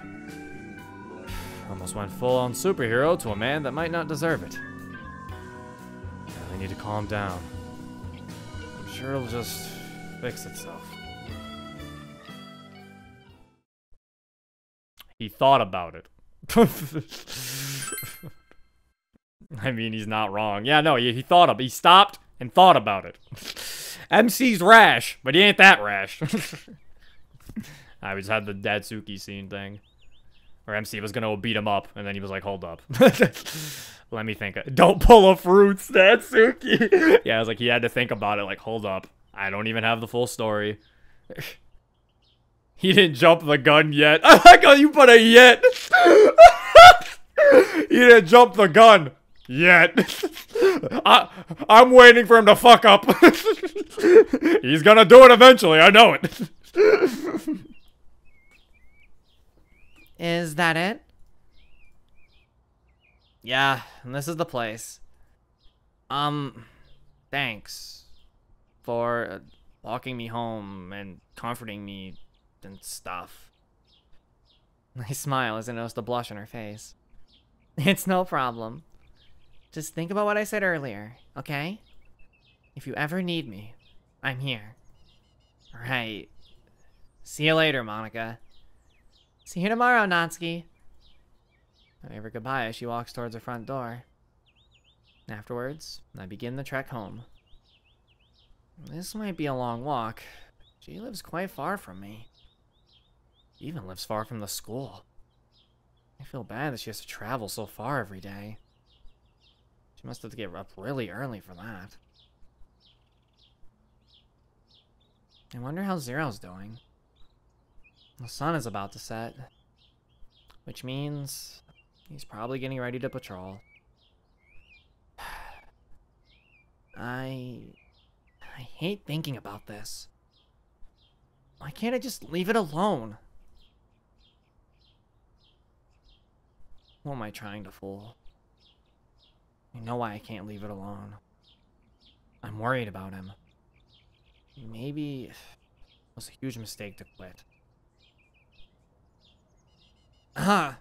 Almost went full-on superhero to a man that might not deserve it. I really need to calm down. I'm sure it'll just fix itself. He thought about it. I mean, he's not wrong. Yeah, no, he, he thought about it. He stopped and thought about it. M C's rash, but he ain't that rash. I was had the Datsuki scene thing. Where M C was going to beat him up, and then he was like, hold up. Let me think. Don't pull a fruits, Datsuki. Yeah, I was like, he had to think about it. Like, hold up. I don't even have the full story. He didn't jump the gun yet. I like how you put a yet. He didn't jump the gun yet. I, I'm waiting for him to fuck up. He's gonna do it eventually. I know it. Is that it? Yeah, and this is the place. Um, thanks for walking me home and comforting me. And stuff. I smile as I notice the blush on her face. It's no problem. Just think about what I said earlier, okay? If you ever need me, I'm here. Alright. See you later, Monika. See you tomorrow, Natsuki. I wave her goodbye as she walks towards her front door. Afterwards, I begin the trek home. This might be a long walk. She lives quite far from me. She even lives far from the school. I feel bad that she has to travel so far every day. She must have to get up really early for that. I wonder how Zero's doing. The sun is about to set, which means he's probably getting ready to patrol. I... I hate thinking about this. Why can't I just leave it alone? Who am I trying to fool? You know why I can't leave it alone. I'm worried about him. Maybe it was a huge mistake to quit. Ah!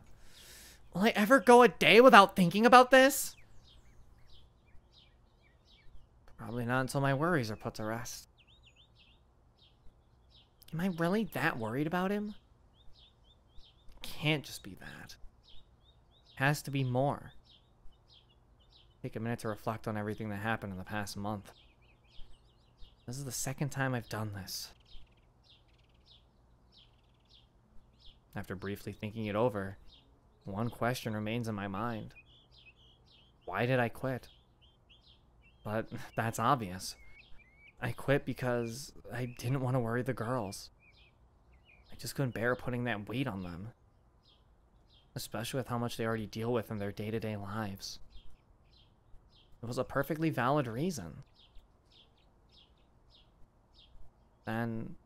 Will I ever go a day without thinking about this? Probably not until my worries are put to rest. Am I really that worried about him? It can't just be that. It has to be more. Take a minute to reflect on everything that happened in the past month. This is the second time I've done this. After briefly thinking it over, one question remains in my mind. Why did I quit? But that's obvious. I quit because I didn't want to worry the girls. I just couldn't bear putting that weight on them. Especially with how much they already deal with in their day-to-day lives. It was a perfectly valid reason. Then,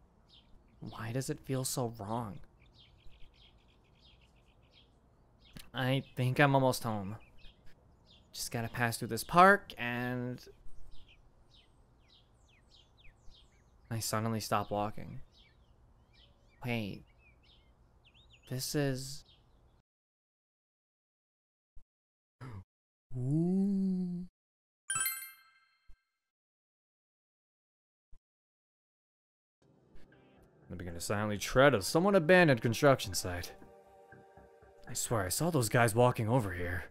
why does it feel so wrong? I think I'm almost home. Just gotta pass through this park and... I suddenly stop walking. Wait. This is... Ooh. I begin to silently tread a somewhat abandoned construction site. I swear I saw those guys walking over here.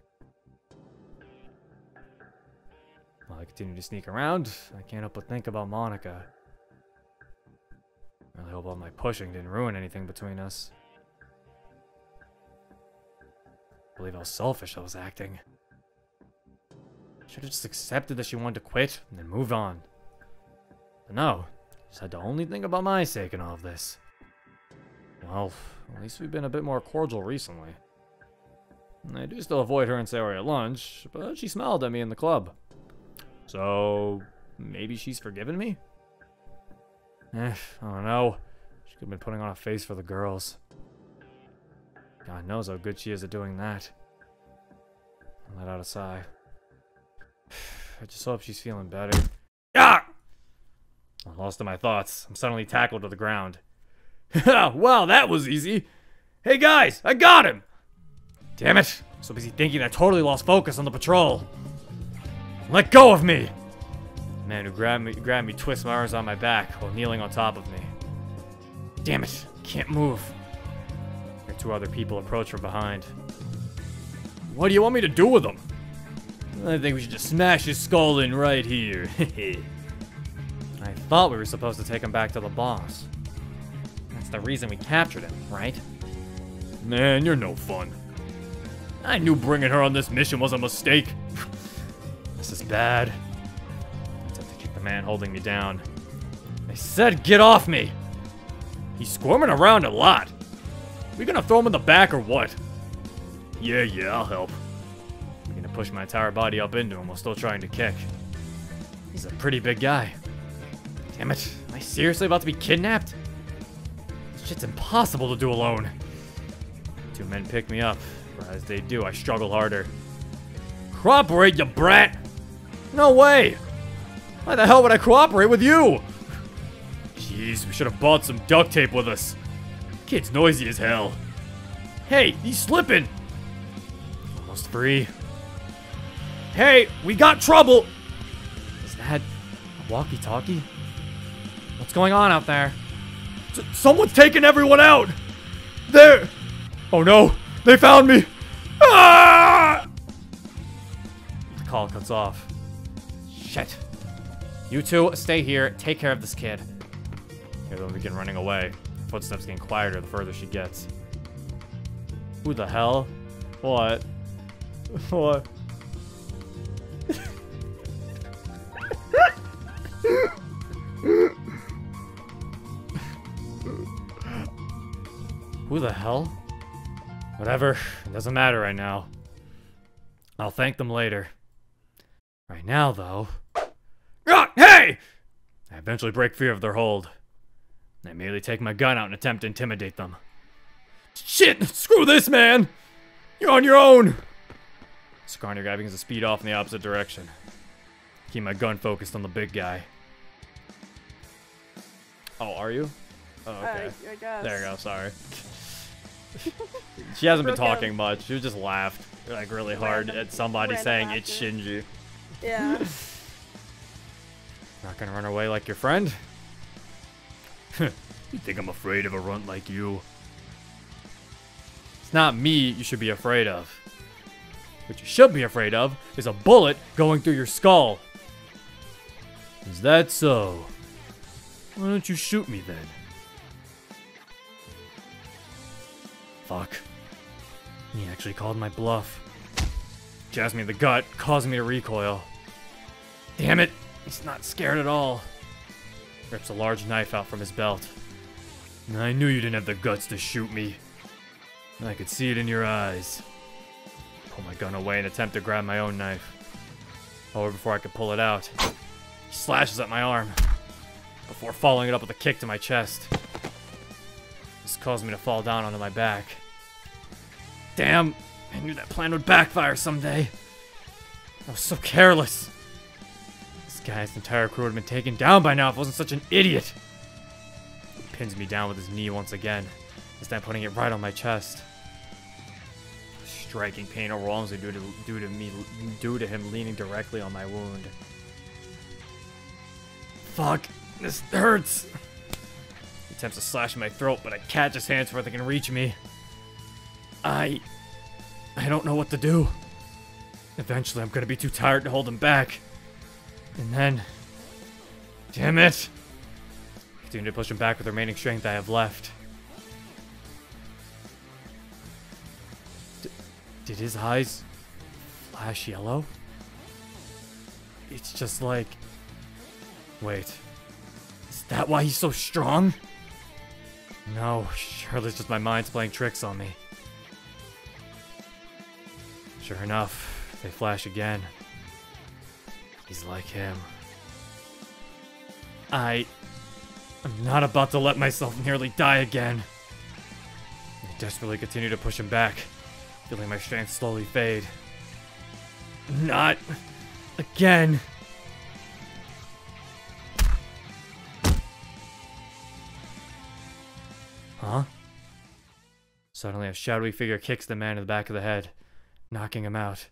While I continue to sneak around, I can't help but think about Monika. I really hope all my pushing didn't ruin anything between us. I believe how selfish I was acting. I should have just accepted that she wanted to quit and then moved on. But no, I just had to only think about my sake in all of this. Well, at least we've been a bit more cordial recently. I do still avoid her and Sayori at lunch, but she smiled at me in the club. So, maybe she's forgiven me? Eh, I don't know. She could have been putting on a face for the girls. God knows how good she is at doing that. I let out a sigh. I just hope she's feeling better. Ah! I'm lost in my thoughts. I'm suddenly tackled to the ground. Wow, that was easy. Hey guys, I got him! Damn it, I'm so busy thinking I totally lost focus on the patrol. Let go of me! The man who grabbed me, grabbed me twists my arms on my back while kneeling on top of me. Damn it, can't move. There are two other people approach from behind. What do you want me to do with them? I think we should just smash his skull in right here. I thought we were supposed to take him back to the boss. That's the reason we captured him, right? Man, you're no fun. I knew bringing her on this mission was a mistake. This is bad. I have to kick the man holding me down. I said get off me! He's squirming around a lot. We gonna throw him in the back or what? Yeah, yeah, I'll help. I'm gonna push my entire body up into him while still trying to kick. He's a pretty big guy. Damn it, am I seriously about to be kidnapped? It's impossible to do alone. Two men pick me up, but as they do, I struggle harder. Cooperate, you brat! No way! Why the hell would I cooperate with you? Jeez, we should have bought some duct tape with us. Kid's noisy as hell. Hey, he's slipping! Almost free. Hey, we got trouble! Is that a walkie-talkie? What's going on out there? Someone's taking everyone out! They're... Oh no! They found me! Ah! The call cuts off. Shit. You two, stay here. Take care of this kid. Here they'll begin running away. Footsteps getting quieter the further she gets. Who the hell? What? What? Who the hell? Whatever, it doesn't matter right now. I'll thank them later. Right now, though... Ah, hey! I eventually break free of their hold. I immediately take my gun out and attempt to intimidate them. Shit! Screw this, man! You're on your own! Scarnier guy begins to speed off in the opposite direction. Keep my gun focused on the big guy. Oh, are you? Oh, okay. I, I guess. There you go, sorry. She hasn't been talking out. much. She just laughed like really hard random, at somebody saying laughter. It's Shinji. Yeah. Not gonna run away like your friend? You think I'm afraid of a runt like you? It's not me you should be afraid of. What you should be afraid of is a bullet going through your skull. Is that so? Why don't you shoot me then? Fuck. He actually called my bluff. Jazzed me in the gut, causing me to recoil. Damn it! He's not scared at all. Rips a large knife out from his belt. I knew you didn't have the guts to shoot me. I could see it in your eyes. Pull my gun away and attempt to grab my own knife. However, before I could pull it out, he slashes at my arm, before following it up with a kick to my chest. This caused me to fall down onto my back. Damn, I knew that plan would backfire someday. I was so careless. This guy's entire crew would have been taken down by now if I wasn't such an idiot. He pins me down with his knee once again, this time putting it right on my chest. Striking pain overwhelms me due to due to me due to him leaning directly on my wound. Fuck, this hurts. He attempts to slash my throat, but I catch his hands before they can reach me. I I don't know what to do. Eventually I'm gonna be too tired to hold him back. And then, damn it! I continue to push him back with the remaining strength I have left. D- did his eyes flash yellow? It's just like, wait, is that why he's so strong? No, surely it's just my mind's playing tricks on me. Sure enough, they flash again. He's like him. I... I'm not about to let myself nearly die again. I desperately continue to push him back, feeling my strength slowly fade. Not... again. Huh? Suddenly a shadowy figure kicks the man in the back of the head, knocking him out.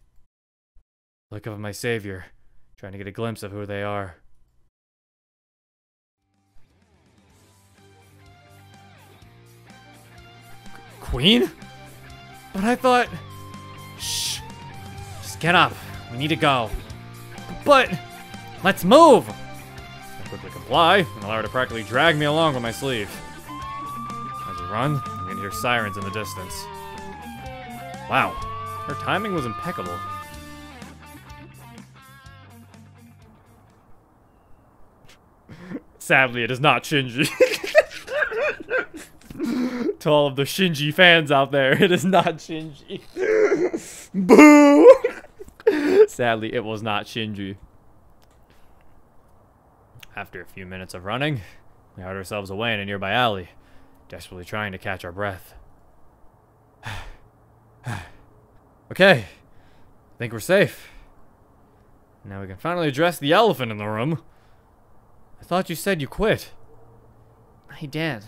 Look up at my savior, trying to get a glimpse of who they are. Qu- Queen? But I thought... Shh! Just get up. We need to go. But... Let's move! I quickly comply, and allow her to practically drag me along with my sleeve. Run, I'm gonna hear sirens in the distance. Wow, her timing was impeccable. Sadly, it is not Shinji. To all of the Shinji fans out there, it is not Shinji. Boo! Sadly, it was not Shinji. After a few minutes of running, we hid ourselves away in a nearby alley, desperately trying to catch our breath. Okay, I think we're safe. Now we can finally address the elephant in the room. I thought you said you quit. I did.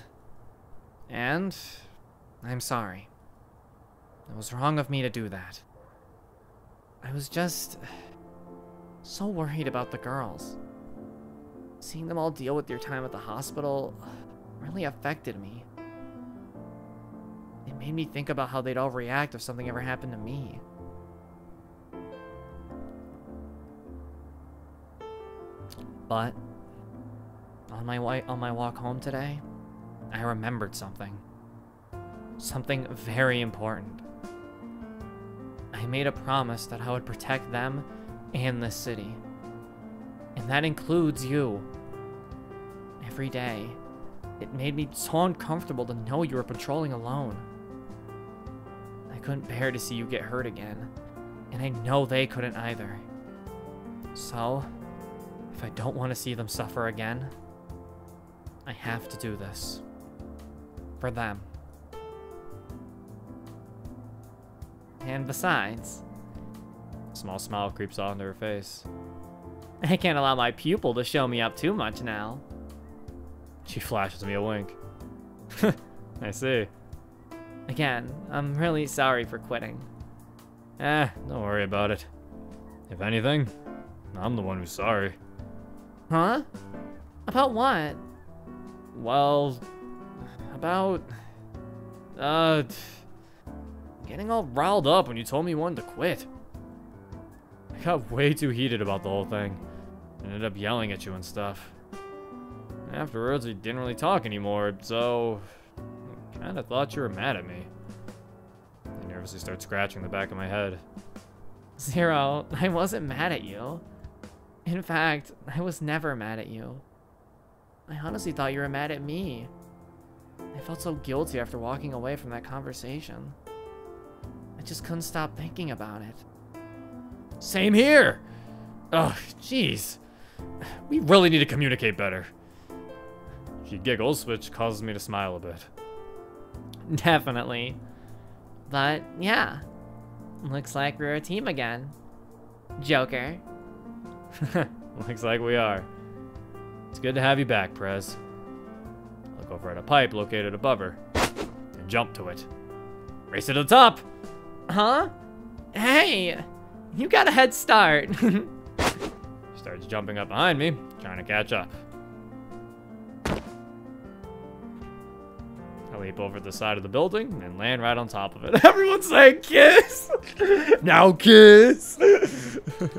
And I'm sorry. It was wrong of me to do that. I was just so worried about the girls. Seeing them all deal with your time at the hospital really affected me. It made me think about how they'd all react if something ever happened to me. But on my way, on my walk home today, I remembered something. Something very important. I made a promise that I would protect them and this city. And that includes you. Every day. It made me so uncomfortable to know you were patrolling alone. I couldn't bear to see you get hurt again, and I know they couldn't either. So, if I don't want to see them suffer again, I have to do this. For them. And besides, a small smile creeps onto her face. I can't allow my pupil to show me up too much now. She flashes me a wink. I see. Again, I'm really sorry for quitting. Eh, don't worry about it. If anything, I'm the one who's sorry. Huh? About what? Well, about uh getting all riled up when you told me you wanted to quit. I got way too heated about the whole thing. I ended up yelling at you and stuff. Afterwards, we didn't really talk anymore, so I kind of thought you were mad at me. I nervously start scratching the back of my head. Zero, I wasn't mad at you. In fact, I was never mad at you. I honestly thought you were mad at me. I felt so guilty after walking away from that conversation. I just couldn't stop thinking about it. Same here! Ugh, jeez. We really need to communicate better. She giggles, which causes me to smile a bit. Definitely. But, yeah. Looks like we're a team again. Joker. Looks like we are. It's good to have you back, Prez. Look over at a pipe located above her. And jump to it. Race it to the top! Huh? Hey! You got a head start. She starts jumping up behind me, trying to catch up. I leap over the side of the building and land right on top of it. Everyone's saying kiss! Now kiss! Emote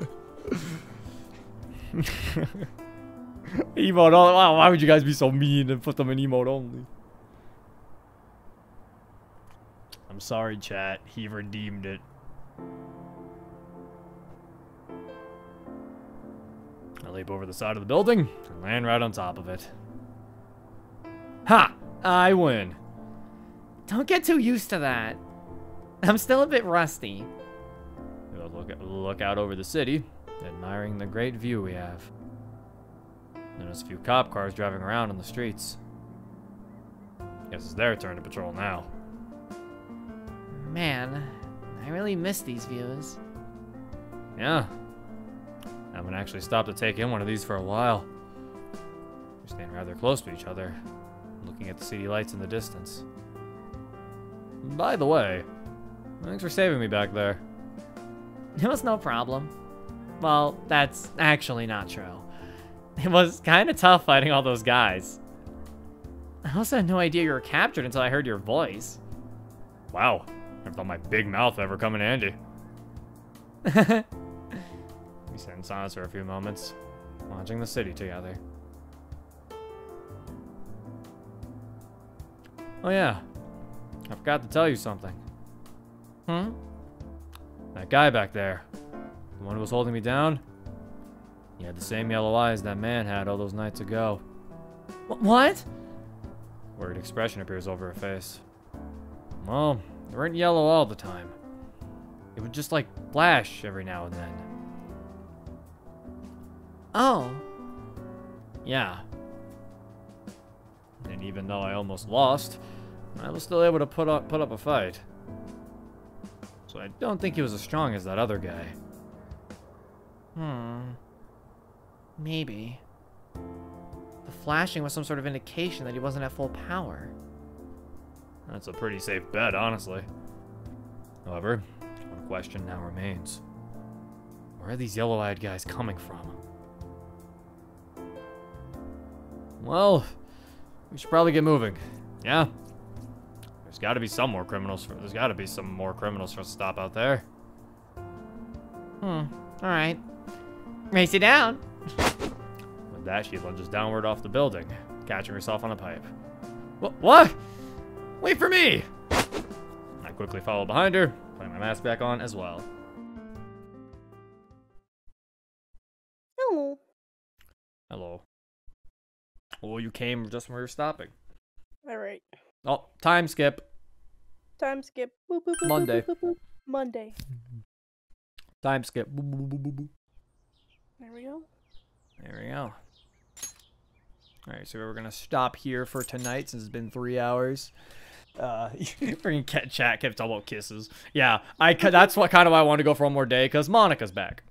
only. Wow, why would you guys be so mean and put them in emote only? I'm sorry, chat. He redeemed it. I leap over the side of the building and land right on top of it. Ha! I win. Don't get too used to that. I'm still a bit rusty. We'll look, at, look out over the city, admiring the great view we have. Notice a few cop cars driving around on the streets. Guess it's their turn to patrol now. Man, I really miss these views. Yeah. I'm gonna actually stop to take in one of these for a while. We're staying rather close to each other, looking at the city lights in the distance. By the way, thanks for saving me back there. It was no problem. Well, that's actually not true. It was kind of tough fighting all those guys. I also had no idea you were captured until I heard your voice. Wow, never thought my big mouth ever come in handy. We sat in silence for a few moments, watching the city together. Oh yeah, I forgot to tell you something. Hmm? That guy back there, the one who was holding me down, he had the same yellow eyes that man had all those nights ago. What? Weird expression appears over her face. Well, they weren't yellow all the time. It would just like flash every now and then. Oh. Yeah. And even though I almost lost, I was still able to put up, put up a fight. So I don't think he was as strong as that other guy. Hmm. Maybe. The flashing was some sort of indication that he wasn't at full power. That's a pretty safe bet, honestly. However, one question now remains. Where are these yellow-eyed guys coming from? Well, we should probably get moving. Yeah. There's got to be some more criminals. For, there's got to be some more criminals for us to stop out there. Hmm. All right. Race it down. With that, she lunges downward off the building, catching herself on a pipe. What? What? Wait for me! I quickly follow behind her, putting my mask back on as well. Hello. Hello. Well, you came just when we were stopping. Alright. Oh, time skip. Time skip. Boop, boop, boop, Monday. Boop, boop, boop. Monday. Time skip. Boop, boop, boop, boop, boop. There we go. There we go. Alright, so we're going to stop here for tonight since it's been three hours. Uh, freaking chat kept talking about kisses. Yeah, I, that's what kind of why I wanted to go for one more day because Monika's back.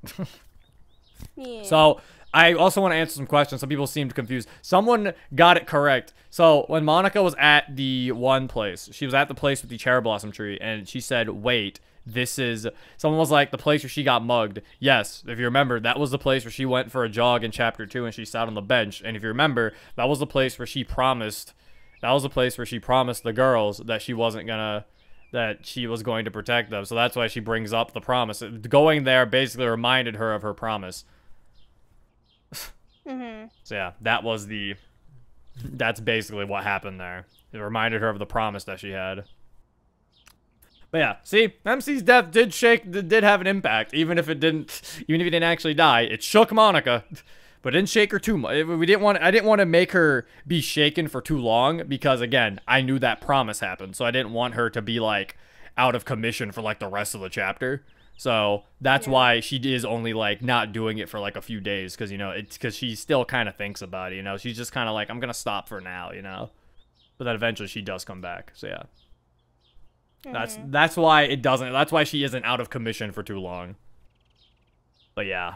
Yeah. So... I also want to answer some questions. Some people seemed confused. Someone got it correct. So when Monika was at the one place, she was at the place with the cherry blossom tree, and she said, wait, this is... Someone was like, the place where she got mugged. Yes, if you remember, that was the place where she went for a jog in Chapter two, and she sat on the bench. And if you remember, that was the place where she promised That was the place where she promised the girls that she wasn't gonna, that she was going to protect them. So that's why she brings up the promise. Going there basically reminded her of her promise. Mm-hmm. So yeah, that was the, that's basically what happened there. It reminded her of the promise that she had. But yeah, see, M C's death did shake, did have an impact. Even if it didn't, even if he didn't actually die, it shook Monika. But it didn't shake her too much. We didn't want, I didn't want to make her be shaken for too long because, again, I knew that promise happened. So I didn't want her to be, like, out of commission for, like, the rest of the chapter. So that's yeah. why she is only, like, not doing it for, like, a few days. Because, you know, it's because she still kind of thinks about it, you know. She's just kind of like, I'm going to stop for now, you know. But then eventually she does come back. So, yeah. Mm-hmm. That's that's why it doesn't. That's why she isn't out of commission for too long. But, yeah.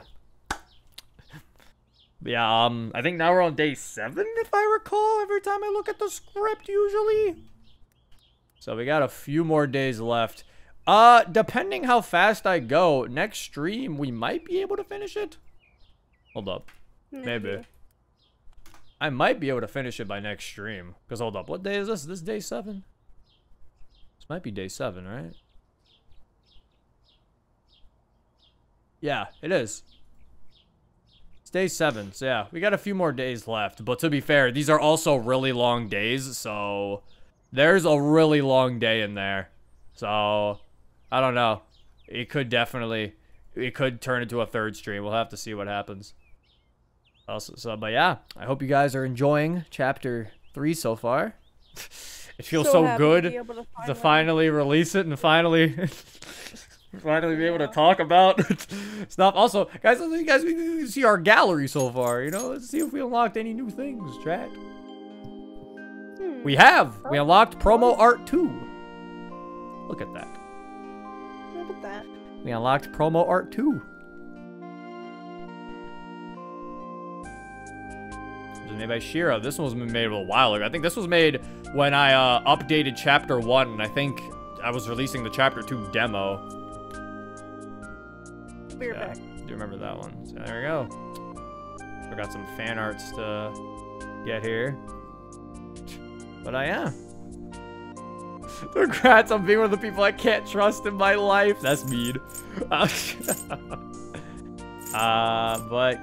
Yeah, um, I think now we're on day seven, if I recall, every time I look at the script, usually. So we got a few more days left. Uh, depending how fast I go, next stream, we might be able to finish it. Hold up. Maybe. Maybe. I might be able to finish it by next stream. Because, hold up, what day is this? Is this day seven? This might be day seven, right? Yeah, it is. Day seven, so yeah, we got a few more days left, but to be fair, these are also really long days, so there's a really long day in there. So I don't know, it could definitely, it could turn into a third stream. We'll have to see what happens. Also, so but yeah, I hope you guys are enjoying chapter three so far. It feels so, so good to, to, finally to finally release it and finally finally be able to talk about stuff. Also, guys, you guys we can see our gallery so far, you know? Let's see if we unlocked any new things, chat. Hmm. We have! We unlocked Promo Art two. Look at that. Look at that. We unlocked Promo Art two. Made by Shira. This one was made a while ago. I think this was made when I uh, updated Chapter one, and I think I was releasing the Chapter two demo. We're yeah, back. I do remember that one. So there we go. So we got some fan arts to get here. But I am. Congrats on being one of the people I can't trust in my life. That's mean. Uh, uh, but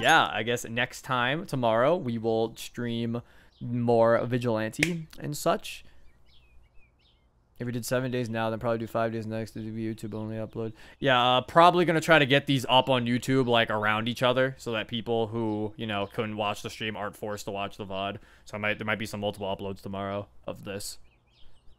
yeah, I guess next time, tomorrow, we will stream more Vigilante and such. If we did seven days now, then probably do five days next. It'd be YouTube only upload. Yeah, uh, probably going to try to get these up on YouTube, like, around each other. So that people who, you know, couldn't watch the stream aren't forced to watch the V O D. So I might, there might be some multiple uploads tomorrow of this.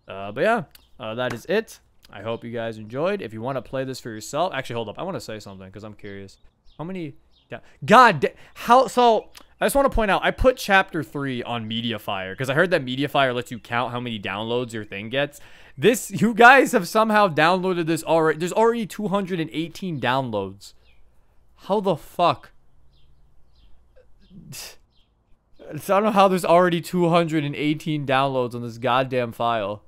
Uh, but yeah, uh, that is it. I hope you guys enjoyed. If you want to play this for yourself. Actually, hold up. I want to say something because I'm curious. How many... Yeah. God, how... So... I just want to point out, I put Chapter three on Mediafire, because I heard that Mediafire lets you count how many downloads your thing gets. This, you guys have somehow downloaded this already. There's already two hundred eighteen downloads. How the fuck? I don't know how there's already two hundred eighteen downloads on this goddamn file.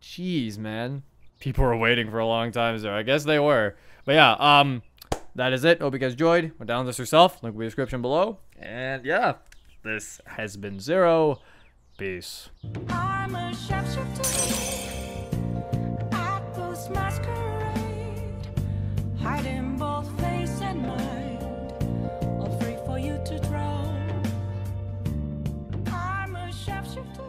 Jeez, man. People were waiting for a long time, so I guess they were. But yeah, um... that is it. Hope you guys enjoyed. Went down this yourself. Link will be in the description below. And yeah, this has been Zero. Peace. I'm a shapeshifter at post masquerade, hiding both face and mind, all free for you to drown. I'm a shapeshifter.